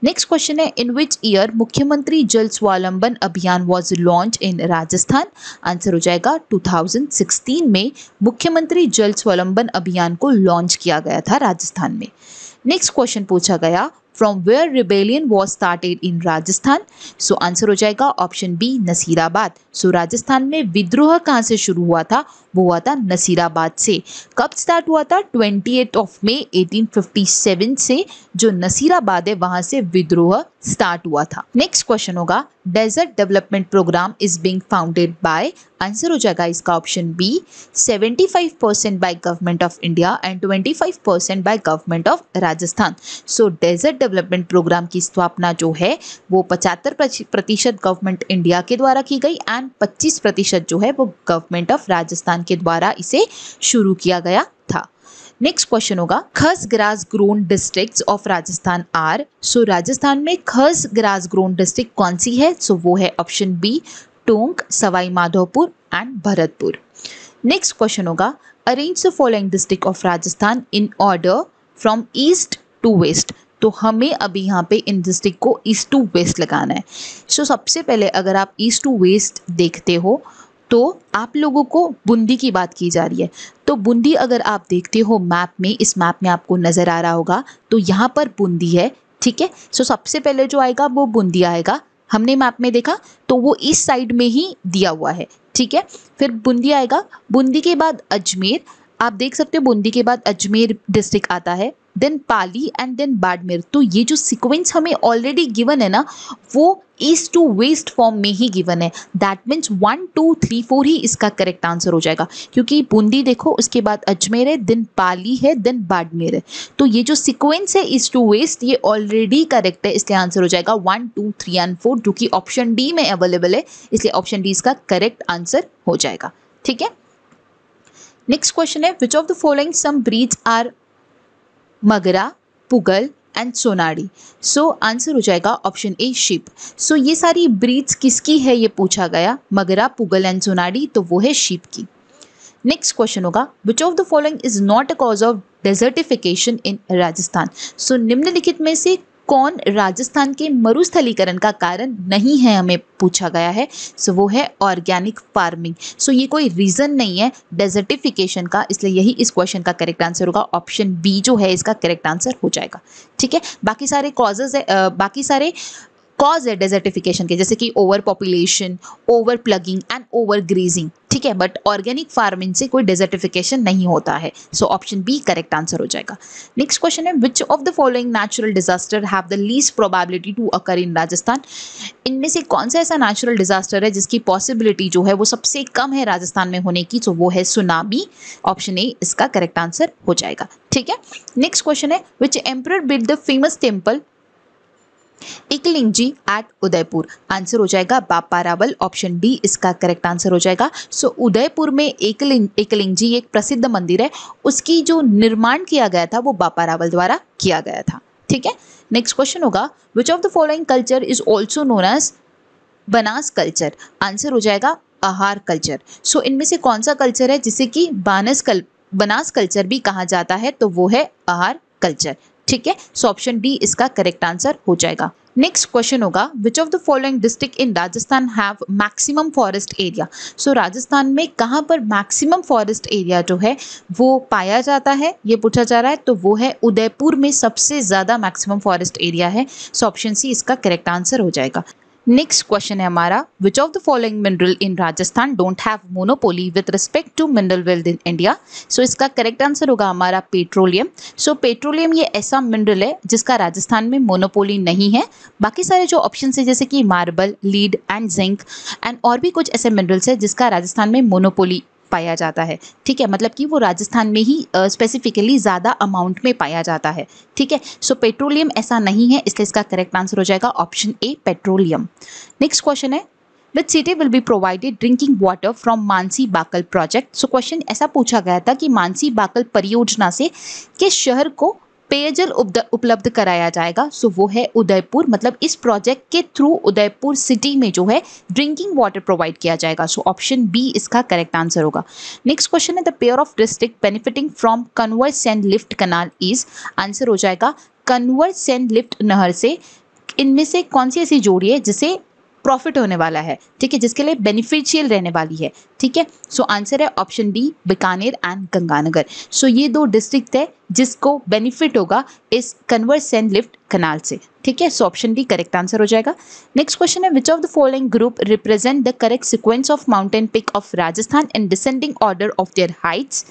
नेक्स्ट क्वेश्चन है, इन विच ईयर मुख्यमंत्री Jal Swavalamban Abhiyan was launch in Rajasthan. Answer हो जाएगा 2016 में मुख्यमंत्री जल स्वावलंबन अभियान को लॉन्च किया गया था राजस्थान में। नेक्स्ट क्वेश्चन पूछा गया, from where rebellion was started in Rajasthan. So answer हो जाएगा option B, Nasirabad. So Rajasthan में विद्रोह कहाँ से शुरू हुआ था, वो हुआ था नसीराबाद से। कब स्टार्ट हुआ था? 28 मई 1857 से जो नसीराबाद है वहाँ से विद्रोह स्टार्ट हुआ था। नेक्स्ट क्वेश्चन होगा desert development programme is being founded by, answer हो जाएगा इसका option B 75% by government of India and 25% by government of Rajasthan. So desert development programme की स्थापना जो है वो 75% गवर्नमेंट इंडिया के द्वारा की गई एंड 25% जो है वो गवर्नमेंट ऑफ राजस्थान के द्वारा इसे शुरू किया गया था। नेक्स्ट क्वेश्चन होगा khus grass grown districts of Rajasthan are, so Rajasthan में खस ग्रास ग्रोन डिस्ट्रिक्ट कौन सी है? सो वो है option B Tonk, Sawai Madhopur and Bharatpur. Next question होगा arrange the following district of Rajasthan in order from east to west, तो हमें अभी यहाँ पे इन डिस्ट्रिक्ट को ईस्ट टू वेस्ट लगाना है। सो सबसे पहले अगर आप ईस्ट टू वेस्ट देखते हो तो आप लोगों को बूंदी की बात की जा रही है, तो बूंदी अगर आप देखते हो मैप में, इस मैप में आपको नज़र आ रहा होगा, तो यहाँ पर बूंदी है, ठीक है। सो सबसे पहले जो आएगा वो बूंदी आएगा, हमने मैप में देखा तो वो इस साइड में ही दिया हुआ है, ठीक है। फिर बूंदी आएगा, बूंदी के बाद अजमेर, आप देख सकते हो बूंदी के बाद अजमेर डिस्ट्रिक्ट आता है, then Pali and then Barmer. तो ये जो सीक्वेंस हमें ऑलरेडी गिवन है ना वो ईस्ट टू वेस्ट फॉर्म में ही गिवन है, दैट मीन्स 1 2 3 4 ही इसका करेक्ट आंसर हो जाएगा, क्योंकि बूंदी देखो उसके बाद अजमेर है, देन पाली है, देन बाड़मेर है। तो ये जो सीक्वेंस है ईस्ट टू वेस्ट ये ऑलरेडी करेक्ट है, इसलिए आंसर हो जाएगा 1 2 3 एंड 4 जो कि ऑप्शन डी में अवेलेबल है, इसलिए ऑप्शन डी इसका करेक्ट आंसर हो जाएगा, ठीक है। नेक्स्ट क्वेश्चन है which of the following some breeds are Magra, Pugal and Sonadi, so answer हो जाएगा ऑप्शन ए शिप। सो ये सारी ब्रीड्स किसकी है ये पूछा गया, मगरा, पुगल एंड सोनाड़ी, तो वो है शिप की। नेक्स्ट क्वेश्चन होगा which of the following is not a cause of desertification in Rajasthan, so निम्नलिखित में से कौन राजस्थान के मरुस्थलीकरण का कारण नहीं है हमें पूछा गया है। सो वो है ऑर्गेनिक फार्मिंग। सो ये कोई रीज़न नहीं है डेजर्टिफिकेशन का, इसलिए यही इस क्वेश्चन का करेक्ट आंसर होगा, ऑप्शन बी जो है इसका करेक्ट आंसर हो जाएगा, ठीक है। बाकी सारे कॉजेज है, बाकी सारे कॉज है डेजर्टिफिकेशन के, जैसे कि over population, over ploughing and over grazing, ठीक है, बट ऑर्गेनिक फार्मिंग से कोई डेजर्टिफिकेशन नहीं होता है। So option B correct answer हो जाएगा। नेक्स्ट क्वेश्चन है which of the following natural disaster have the least probability to occur in Rajasthan, इनमें से कौन सा ऐसा नेचुरल डिजास्टर है जिसकी पॉसिबिलिटी जो है वो सबसे कम है राजस्थान में होने की। सो वो है सुनामी, ऑप्शन ए इसका करेक्ट आंसर हो जाएगा, ठीक है। नेक्स्ट क्वेश्चन है which emperor built the famous temple Ekling ji at Udaipur, answer हो जाएगा बापा रावल, ऑप्शन डी इसका करेक्ट आंसर हो जाएगा। सो उदयपुर में एकलिंग जी एक प्रसिद्ध मंदिर है, उसकी जो निर्माण किया गया था वो बापा रावल द्वारा किया गया था, ठीक है। नेक्स्ट क्वेश्चन होगा which of the following culture is also known as Banas culture, answer हो जाएगा आहार कल्चर। सो इनमें से कौन सा कल्चर है जिसे कि बनास कल्चर भी कहा जाता है, तो वो है आहार कल्चर, ठीक है। सो ऑप्शन डी इसका करेक्ट आंसर हो जाएगा। नेक्स्ट क्वेश्चन होगा which of the following district in Rajasthan have maximum forest area, so Rajasthan में कहाँ पर मैक्सिमम फॉरेस्ट एरिया जो है वो पाया जाता है ये पूछा जा रहा है, तो वो है उदयपुर में सबसे ज़्यादा मैक्सिमम फॉरेस्ट एरिया है। सो ऑप्शन सी इसका करेक्ट आंसर हो जाएगा। नेक्स्ट क्वेश्चन है हमारा which of the following mineral in Rajasthan don't have monopoly with respect to mineral wealth in India, so इसका करेक्ट आंसर होगा हमारा पेट्रोलियम। सो पेट्रोलियम ये ऐसा मिनरल है जिसका राजस्थान में मोनोपोली नहीं है। बाकी सारे जो ऑप्शन है जैसे कि marble, lead and zinc and और भी कुछ ऐसे मिनरल्स है जिसका राजस्थान में मोनोपोली पाया जाता है, ठीक है, मतलब कि वो राजस्थान में ही स्पेसिफिकली ज़्यादा अमाउंट में पाया जाता है, ठीक है। सो पेट्रोलियम ऐसा नहीं है, इसलिए इसका करेक्ट आंसर हो जाएगा option A petroleum. Next question है which city will be provided drinking water from Mansi buccal project, so question ऐसा पूछा गया था कि मानसी बाकल परियोजना से किस शहर को पेयजल उपलब्ध कराया जाएगा। सो वो है उदयपुर, मतलब इस प्रोजेक्ट के थ्रू उदयपुर सिटी में जो है ड्रिंकिंग वाटर प्रोवाइड किया जाएगा। सो ऑप्शन बी इसका करेक्ट आंसर होगा। नेक्स्ट क्वेश्चन है the pair of district benefiting from converse and lift canal is, answer हो जाएगा कन्वर्स एंड लिफ्ट नहर से इनमें से कौन सी ऐसी जोड़ी है जिसे प्रॉफिट होने वाला है, ठीक है, जिसके लिए बेनिफिशियल रहने वाली है, ठीक है। सो आंसर है option D, Bikaner and Ganganagar. So ये दो डिस्ट्रिक्ट है जिसको बेनिफिट होगा इस कन्वर्स एंड लिफ्ट कनाल से, ठीक है। So option D correct answer हो जाएगा। नेक्स्ट क्वेश्चन है, which of the following group represent the correct sequence of mountain peak of Rajasthan in descending order of their heights.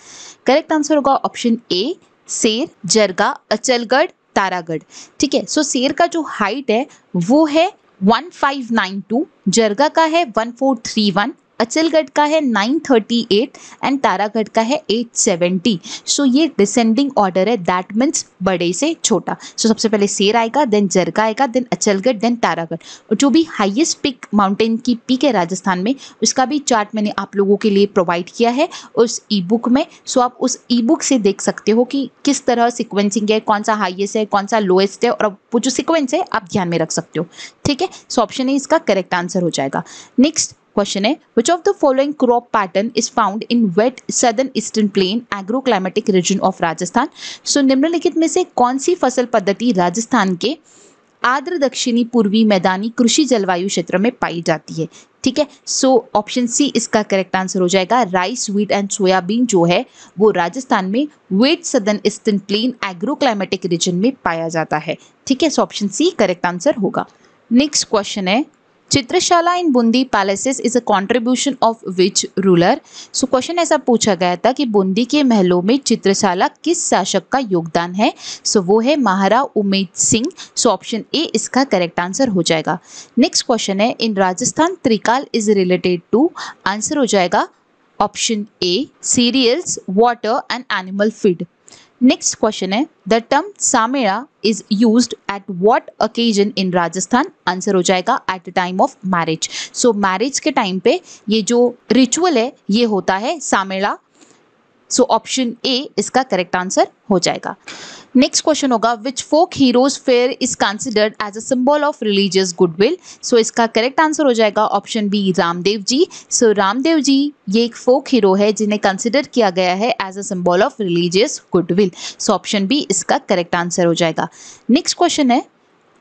Correct answer होगा option A, Ser, Jarga, Achalgarh, Taragarh, ठीक है। सो सेर का जो हाइट है वो है 1592, जरगा का है 1431, अचलगढ़ का है 938 एंड तारागढ़ का है 870। सो ये डिसेंडिंग ऑर्डर है, दैट मीन्स बड़े से छोटा। सो सबसे पहले सेर आएगा, देन जरगा आएगा, देन अचलगढ़, देन तारागढ़। और जो भी हाईएस्ट पिक माउंटेन की पिक है राजस्थान में, उसका भी चार्ट मैंने आप लोगों के लिए प्रोवाइड किया है उस ई बुक में। सो आप उस ई बुक से देख सकते हो कि किस तरह सिक्वेंसिंग है, कौन सा हाईएस्ट है, कौन सा लोएस्ट है, और वो जो सिक्वेंस है आप ध्यान में रख सकते हो, ठीक है। सो ऑप्शन ए इसका करेक्ट आंसर हो जाएगा। नेक्स्ट क्वेश्चन है, which of the following crop pattern is found in wet southern eastern plain agroclimatic region of Rajasthan. So निम्नलिखित में से कौन सी फसल पद्धति राजस्थान के आर्द्र दक्षिणी पूर्वी मैदानी कृषि जलवायु क्षेत्र में पाई जाती है, ठीक है। सो ऑप्शन सी इसका करेक्ट आंसर हो जाएगा। राइस, व्हीट एंड सोयाबीन जो है वो राजस्थान में wet southern eastern plain agroclimatic region में पाया जाता है, ठीक है। So option C correct answer होगा। नेक्स्ट क्वेश्चन है, Chitrashala in Bundi palaces is a contribution of which ruler. So question ऐसा पूछा गया था कि बूंदी के महलों में चित्रशाला किस शासक का योगदान है। सो वो है Maharao Umed Singh. So option A इसका करेक्ट आंसर हो जाएगा। नेक्स्ट क्वेश्चन है, इन राजस्थान त्रिकाल इज रिलेटेड टू। आंसर हो जाएगा option A, cereals, water and animal feed. Next question है, the term सामेड़ा is used at what occasion in Rajasthan. Answer हो जाएगा at the time of marriage. So marriage के time पे ये जो रिचुअल है ये होता है सामेड़ा। सो ऑप्शन ए इसका करेक्ट आंसर हो जाएगा। नेक्स्ट क्वेश्चन होगा, which folk heroes fair is considered as a symbol of religious goodwill. So इसका करेक्ट आंसर हो जाएगा option B, Ramdev ji. So Ramdev ji ये एक फोक हीरो है जिन्हें कंसिडर किया गया है as a symbol of religious goodwill. So option B इसका करेक्ट आंसर हो जाएगा। नेक्स्ट क्वेश्चन है,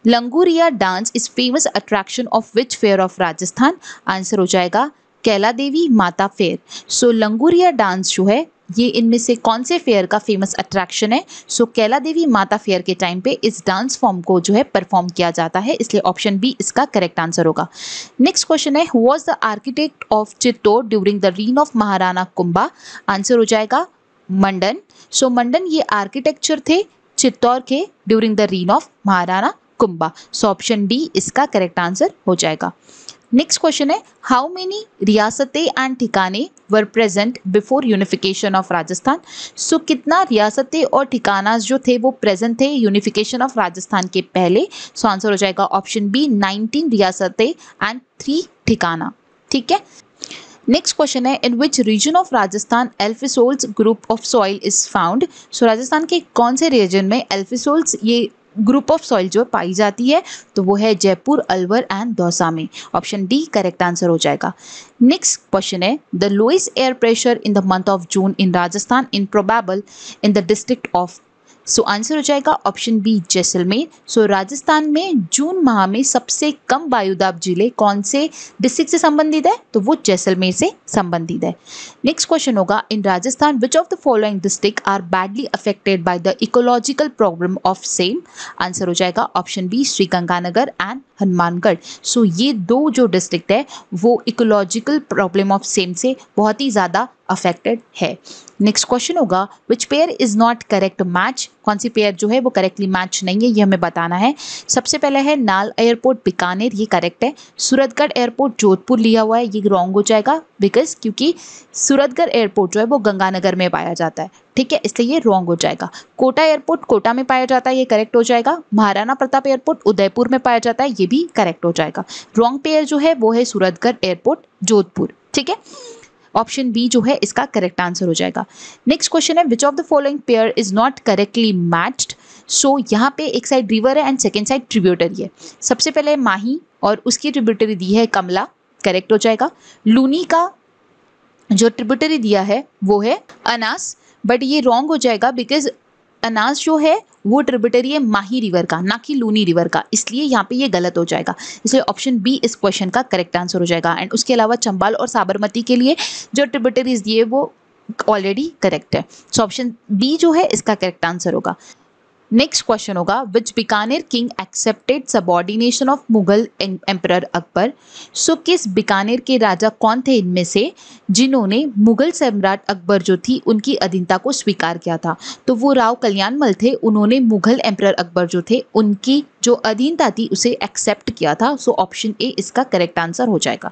Languria dance is famous attraction of which fair of Rajasthan. Answer हो जाएगा कैला देवी माता फेयर। सो लंगूरिया डांस जो है ये इनमें से कौन से फेयर का फेमस अट्रैक्शन है। सो कैला देवी माता फेयर के टाइम पे इस डांस फॉर्म को जो है परफॉर्म किया जाता है, इसलिए ऑप्शन बी इसका करेक्ट आंसर होगा। नेक्स्ट क्वेश्चन है, who was the architect of Chittor during the reign of Maharana Kumbha. Answer हो जाएगा मंडन। सो मंडन ये आर्किटेक्चर थे चित्तौड़ के during the reign of Maharana Kumbha. So option D इसका करेक्ट आंसर हो जाएगा। नेक्स्ट क्वेश्चन है, हाउ मेनी रियासतें एंड ठिकाने were present before unification of Rajasthan. So कितना रियासतें और ठिकाना जो थे वो प्रेजेंट थे यूनिफिकेशन ऑफ राजस्थान के पहले। सो आंसर हो जाएगा ऑप्शन बी, 19 रियासतें एंड 3 ठिकाना, ठीक है। नेक्स्ट क्वेश्चन है, in which region of Rajasthan alfisols group of soil is found. So Rajasthan के कौन से रीजन में एल्फिसोल्स ये ग्रुप ऑफ सॉइल जो पाई जाती है, तो वो है जयपुर, अलवर एंड दौसा में। ऑप्शन डी करेक्ट आंसर हो जाएगा। नेक्स्ट क्वेश्चन है, the lowest air pressure in the month of June in Rajasthan in probable in the district of. So answer हो जाएगा option B, Jaisalmer. So Rajasthan में जून माह में सबसे कम वायुदाब जिले कौन से डिस्ट्रिक्ट से संबंधित है, तो वो जैसलमेर से संबंधित है। नेक्स्ट क्वेश्चन होगा, in Rajasthan which of the following district are badly affected by the ecological problem of same. Answer हो जाएगा option B, Sriganganagar and Hanumangarh. So ये दो जो डिस्ट्रिक्ट है वो इकोलॉजिकल प्रॉब्लम ऑफ सेम से बहुत ही ज़्यादा अफेक्टेड है। नेक्स्ट क्वेश्चन होगा, which pair is not correct match. कौन सी पेयर जो है वो करेक्टली मैच नहीं है, ये हमें बताना है। सबसे पहले है नाल एयरपोर्ट बीकानेर, ये करेक्ट है। सूरतगढ़ एयरपोर्ट जोधपुर लिया हुआ है, ये रॉन्ग हो जाएगा बिकॉज क्योंकि सूरतगढ़ एयरपोर्ट जो है वो गंगानगर में पाया जाता है, ठीक है, इसलिए ये रॉन्ग हो जाएगा। कोटा एयरपोर्ट कोटा में पाया जाता है, ये करेक्ट हो जाएगा। महाराणा प्रताप एयरपोर्ट उदयपुर में पाया जाता है, ये भी करेक्ट हो जाएगा। रॉन्ग पेयर जो है वो है सूरतगढ़ एयरपोर्ट जोधपुर, ठीक है। ऑप्शन बी जो है इसका करेक्ट आंसर हो जाएगा। नेक्स्ट क्वेश्चन है, which of the following pair is not correctly matched. So यहाँ पे एक साइड रिवर है एंड सेकेंड साइड ट्रिब्यूटरी है। सबसे पहले माही और उसकी ट्रिब्यूटरी दी है कमला, करेक्ट हो जाएगा। लूनी का जो ट्रिब्यूटरी दिया है वो है अनास, बट ये रॉन्ग हो जाएगा बिकॉज अनाज जो है वो ट्रिब्यूटरी है माही रिवर का, ना कि लूनी रिवर का, इसलिए यहाँ पे ये गलत हो जाएगा। इसलिए ऑप्शन बी इस क्वेश्चन का करेक्ट आंसर हो जाएगा। एंड उसके अलावा चंबल और साबरमती के लिए जो ट्रिब्यूटरीज दिए वो ऑलरेडी करेक्ट है। सो ऑप्शन बी जो है इसका करेक्ट आंसर होगा। नेक्स्ट क्वेश्चन होगा, which Bikaner king accepted subordination of Mughal emperor Akbar. So किस बीकानेर के राजा कौन थे इनमें से जिन्होंने मुगल सम्राट अकबर जो थी उनकी अधीनता को स्वीकार किया था? तो वो राव कल्याणमल थे, उन्होंने मुगल एम्परर अकबर जो थे उनकी जो अधीनता थी उसे एक्सेप्ट किया था। सो ऑप्शन ए इसका करेक्ट आंसर हो जाएगा।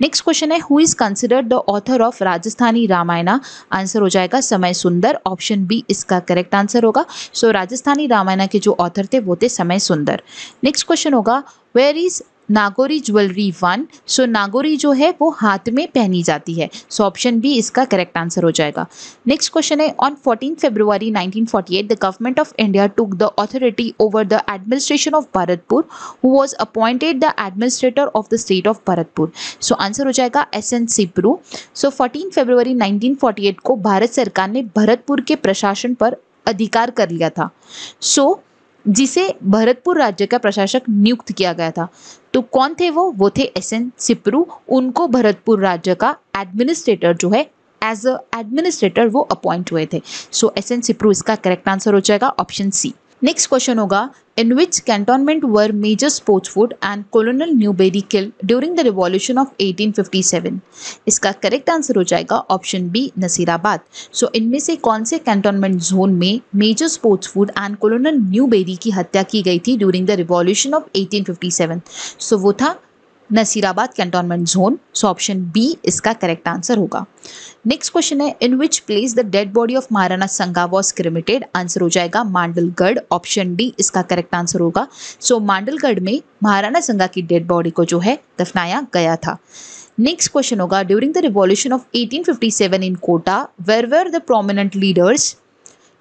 नेक्स्ट क्वेश्चन है, who is considered the author of Rajasthani Ramayana. Answer हो जाएगा समय सुंदर, ऑप्शन बी इसका करेक्ट आंसर होगा। सो राजस्थानी रामायणा के जो ऑथर थे वो थे समय सुंदर। नेक्स्ट क्वेश्चन होगा, where is Nagauri jewellery worn. So Nagauri जो है वो हाथ में पहनी जाती है। सो ऑप्शन बी इसका करेक्ट आंसर हो जाएगा। नेक्स्ट क्वेश्चन है, on 14 February 1948 the government of India took the authority over the administration of Bharatpur, who was appointed the administrator of the state of Bharatpur. So answer हो जाएगा SN. Sapru. सो 14 February 1948 को भारत सरकार ने भरतपुर के प्रशासन पर अधिकार कर लिया था, सो जिसे भरतपुर राज्य का प्रशासक नियुक्त किया गया था। तो कौन थे वो थे एस.एन. सिप्रू। उनको भरतपुर राज्य का एडमिनिस्ट्रेटर जो है एज अ एडमिनिस्ट्रेटर वो अपॉइंट हुए थे। सो एस.एन. सिप्रू इसका करेक्ट आंसर हो जाएगा, ऑप्शन सी। नेक्स्ट क्वेश्चन होगा, in which cantonment were major Sportswood and colonel Newbury killed during the revolution of 1857। इसका करेक्ट आंसर हो जाएगा ऑप्शन बी नसीराबाद। सो इनमें से कौन से कैंटोनमेंट जोन में major Sportswood and colonel Newbury की हत्या की गई थी during the revolution of 1857? So वो था Nasirabad cantonment zone. So option B इसका करेक्ट आंसर होगा। नेक्स्ट क्वेश्चन है, in which place the dead body of Maharana Sanga was cremated. Answer हो जाएगा मांडलगढ़, ऑप्शन डी इसका करेक्ट आंसर होगा। सो मांडलगढ़ में महाराणा संगा की डेड बॉडी को जो है दफनाया गया था। नेक्स्ट क्वेश्चन होगा, during the revolution of 1857 in Kota were were the prominent leaders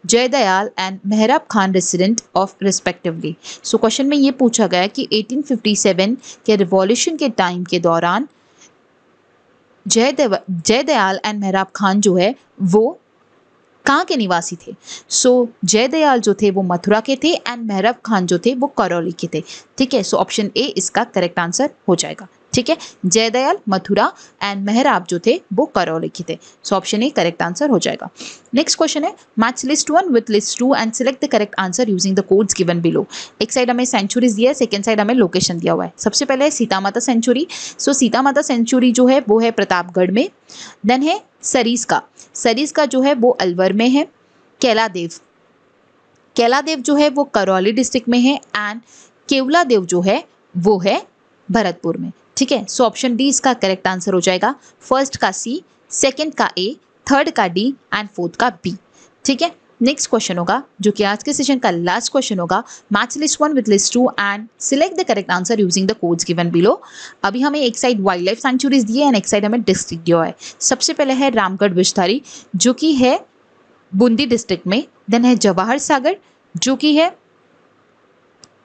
Jaidayal and Mehrab Khan resident of respectively. So question में ये पूछा गया कि 1857 के रिवॉल्यूशन के टाइम के दौरान जयदयाल एंड मेहराब खान जो है वो कहाँ के निवासी थे? सो जयदयाल जो थे वो मथुरा के थे एंड मेहराब खान जो थे वो करौली के थे। ठीक है, सो ऑप्शन ए इसका करेक्ट आंसर हो जाएगा। ठीक है, जयदयाल मथुरा एंड मेहराब जो थे वो करौली के थे। So option A correct answer हो जाएगा। नेक्स्ट क्वेश्चन है, match list 1 with list 2 and select the correct answer using the codes given below. एक साइड हमें सेंचुरीज दिया है, सेकंड साइड हमें लोकेशन दिया हुआ है। सबसे पहले है सीता माता सेंचुरी। सो सीता माता सेंचुरी जो है वो है प्रतापगढ़ में। देन है सरीस का जो है वो अलवर में है। कैलादेव जो है वो करौली डिस्ट्रिक्ट में है एंड केवलादेव जो है वो है भरतपुर में। ठीक है, सो ऑप्शन डी इसका करेक्ट आंसर हो जाएगा। फर्स्ट का सी, सेकंड का ए, थर्ड का डी एंड फोर्थ का बी। ठीक है, नेक्स्ट क्वेश्चन होगा जो कि आज के सेशन का लास्ट क्वेश्चन होगा, match list 1 with list 2 and select the correct answer using the codes given below. अभी हमें एक साइड वाइल्ड लाइफ सेंचुरीज दी है एंड एक साइड हमें डिस्ट्रिक्ट दिया है। सबसे पहले है रामगढ़ बिशधारी जो कि है बूंदी डिस्ट्रिक्ट में। देन है जवाहर सागर जो कि है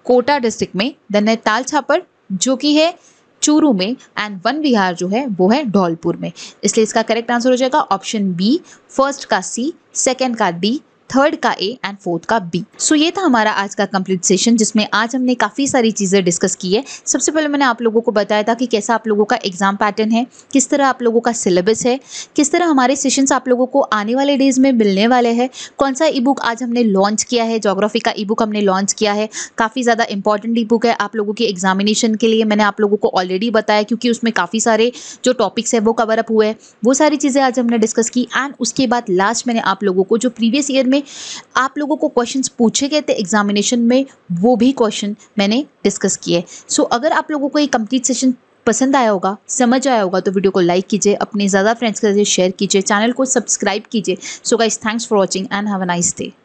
कोटा डिस्ट्रिक्ट में। देन है ताल छापर जो कि है चूरू में एंड वन विहार जो है वो है धौलपुर में। इसलिए इसका करेक्ट आंसर हो जाएगा ऑप्शन बी, फर्स्ट का सी, सेकंड का डी, थर्ड का ए एंड फोर्थ का बी। सो ये था हमारा आज का कंप्लीट सेशन जिसमें आज हमने काफ़ी सारी चीज़ें डिस्कस की है। सबसे पहले मैंने आप लोगों को बताया था कि कैसा आप लोगों का एग्जाम पैटर्न है, किस तरह आप लोगों का सिलेबस है, किस तरह हमारे सेशंस आप लोगों को आने वाले डेज में मिलने वाले हैं, कौन सा ई बुक आज हमने लॉन्च किया है। जोग्राफी का ई बुक हमने लॉन्च किया है, काफ़ी ज़्यादा इंपॉर्टेंट ई बुक है आप लोगों के एग्जामिनेशन के लिए। मैंने आप लोगों को ऑलरेडी बताया क्योंकि उसमें काफ़ी सारे जो टॉपिक्स है वो कवर अप हुए हैं। वो सारी चीज़ें आज हमने डिस्कस की एंड उसके बाद लास्ट मैंने आप लोगों को जो प्रीवियस ईयर में आप लोगों को क्वेश्चंस पूछे गए थे एग्जामिनेशन में वो भी क्वेश्चन मैंने डिस्कस किए। सो अगर आप लोगों को ये कंप्लीट सेशन पसंद आया होगा, समझ आया होगा तो वीडियो को लाइक कीजिए, अपने ज़्यादा फ्रेंड्स के साथ शेयर कीजिए, चैनल को सब्सक्राइब कीजिए। So guys, thanks for watching and have a nice day.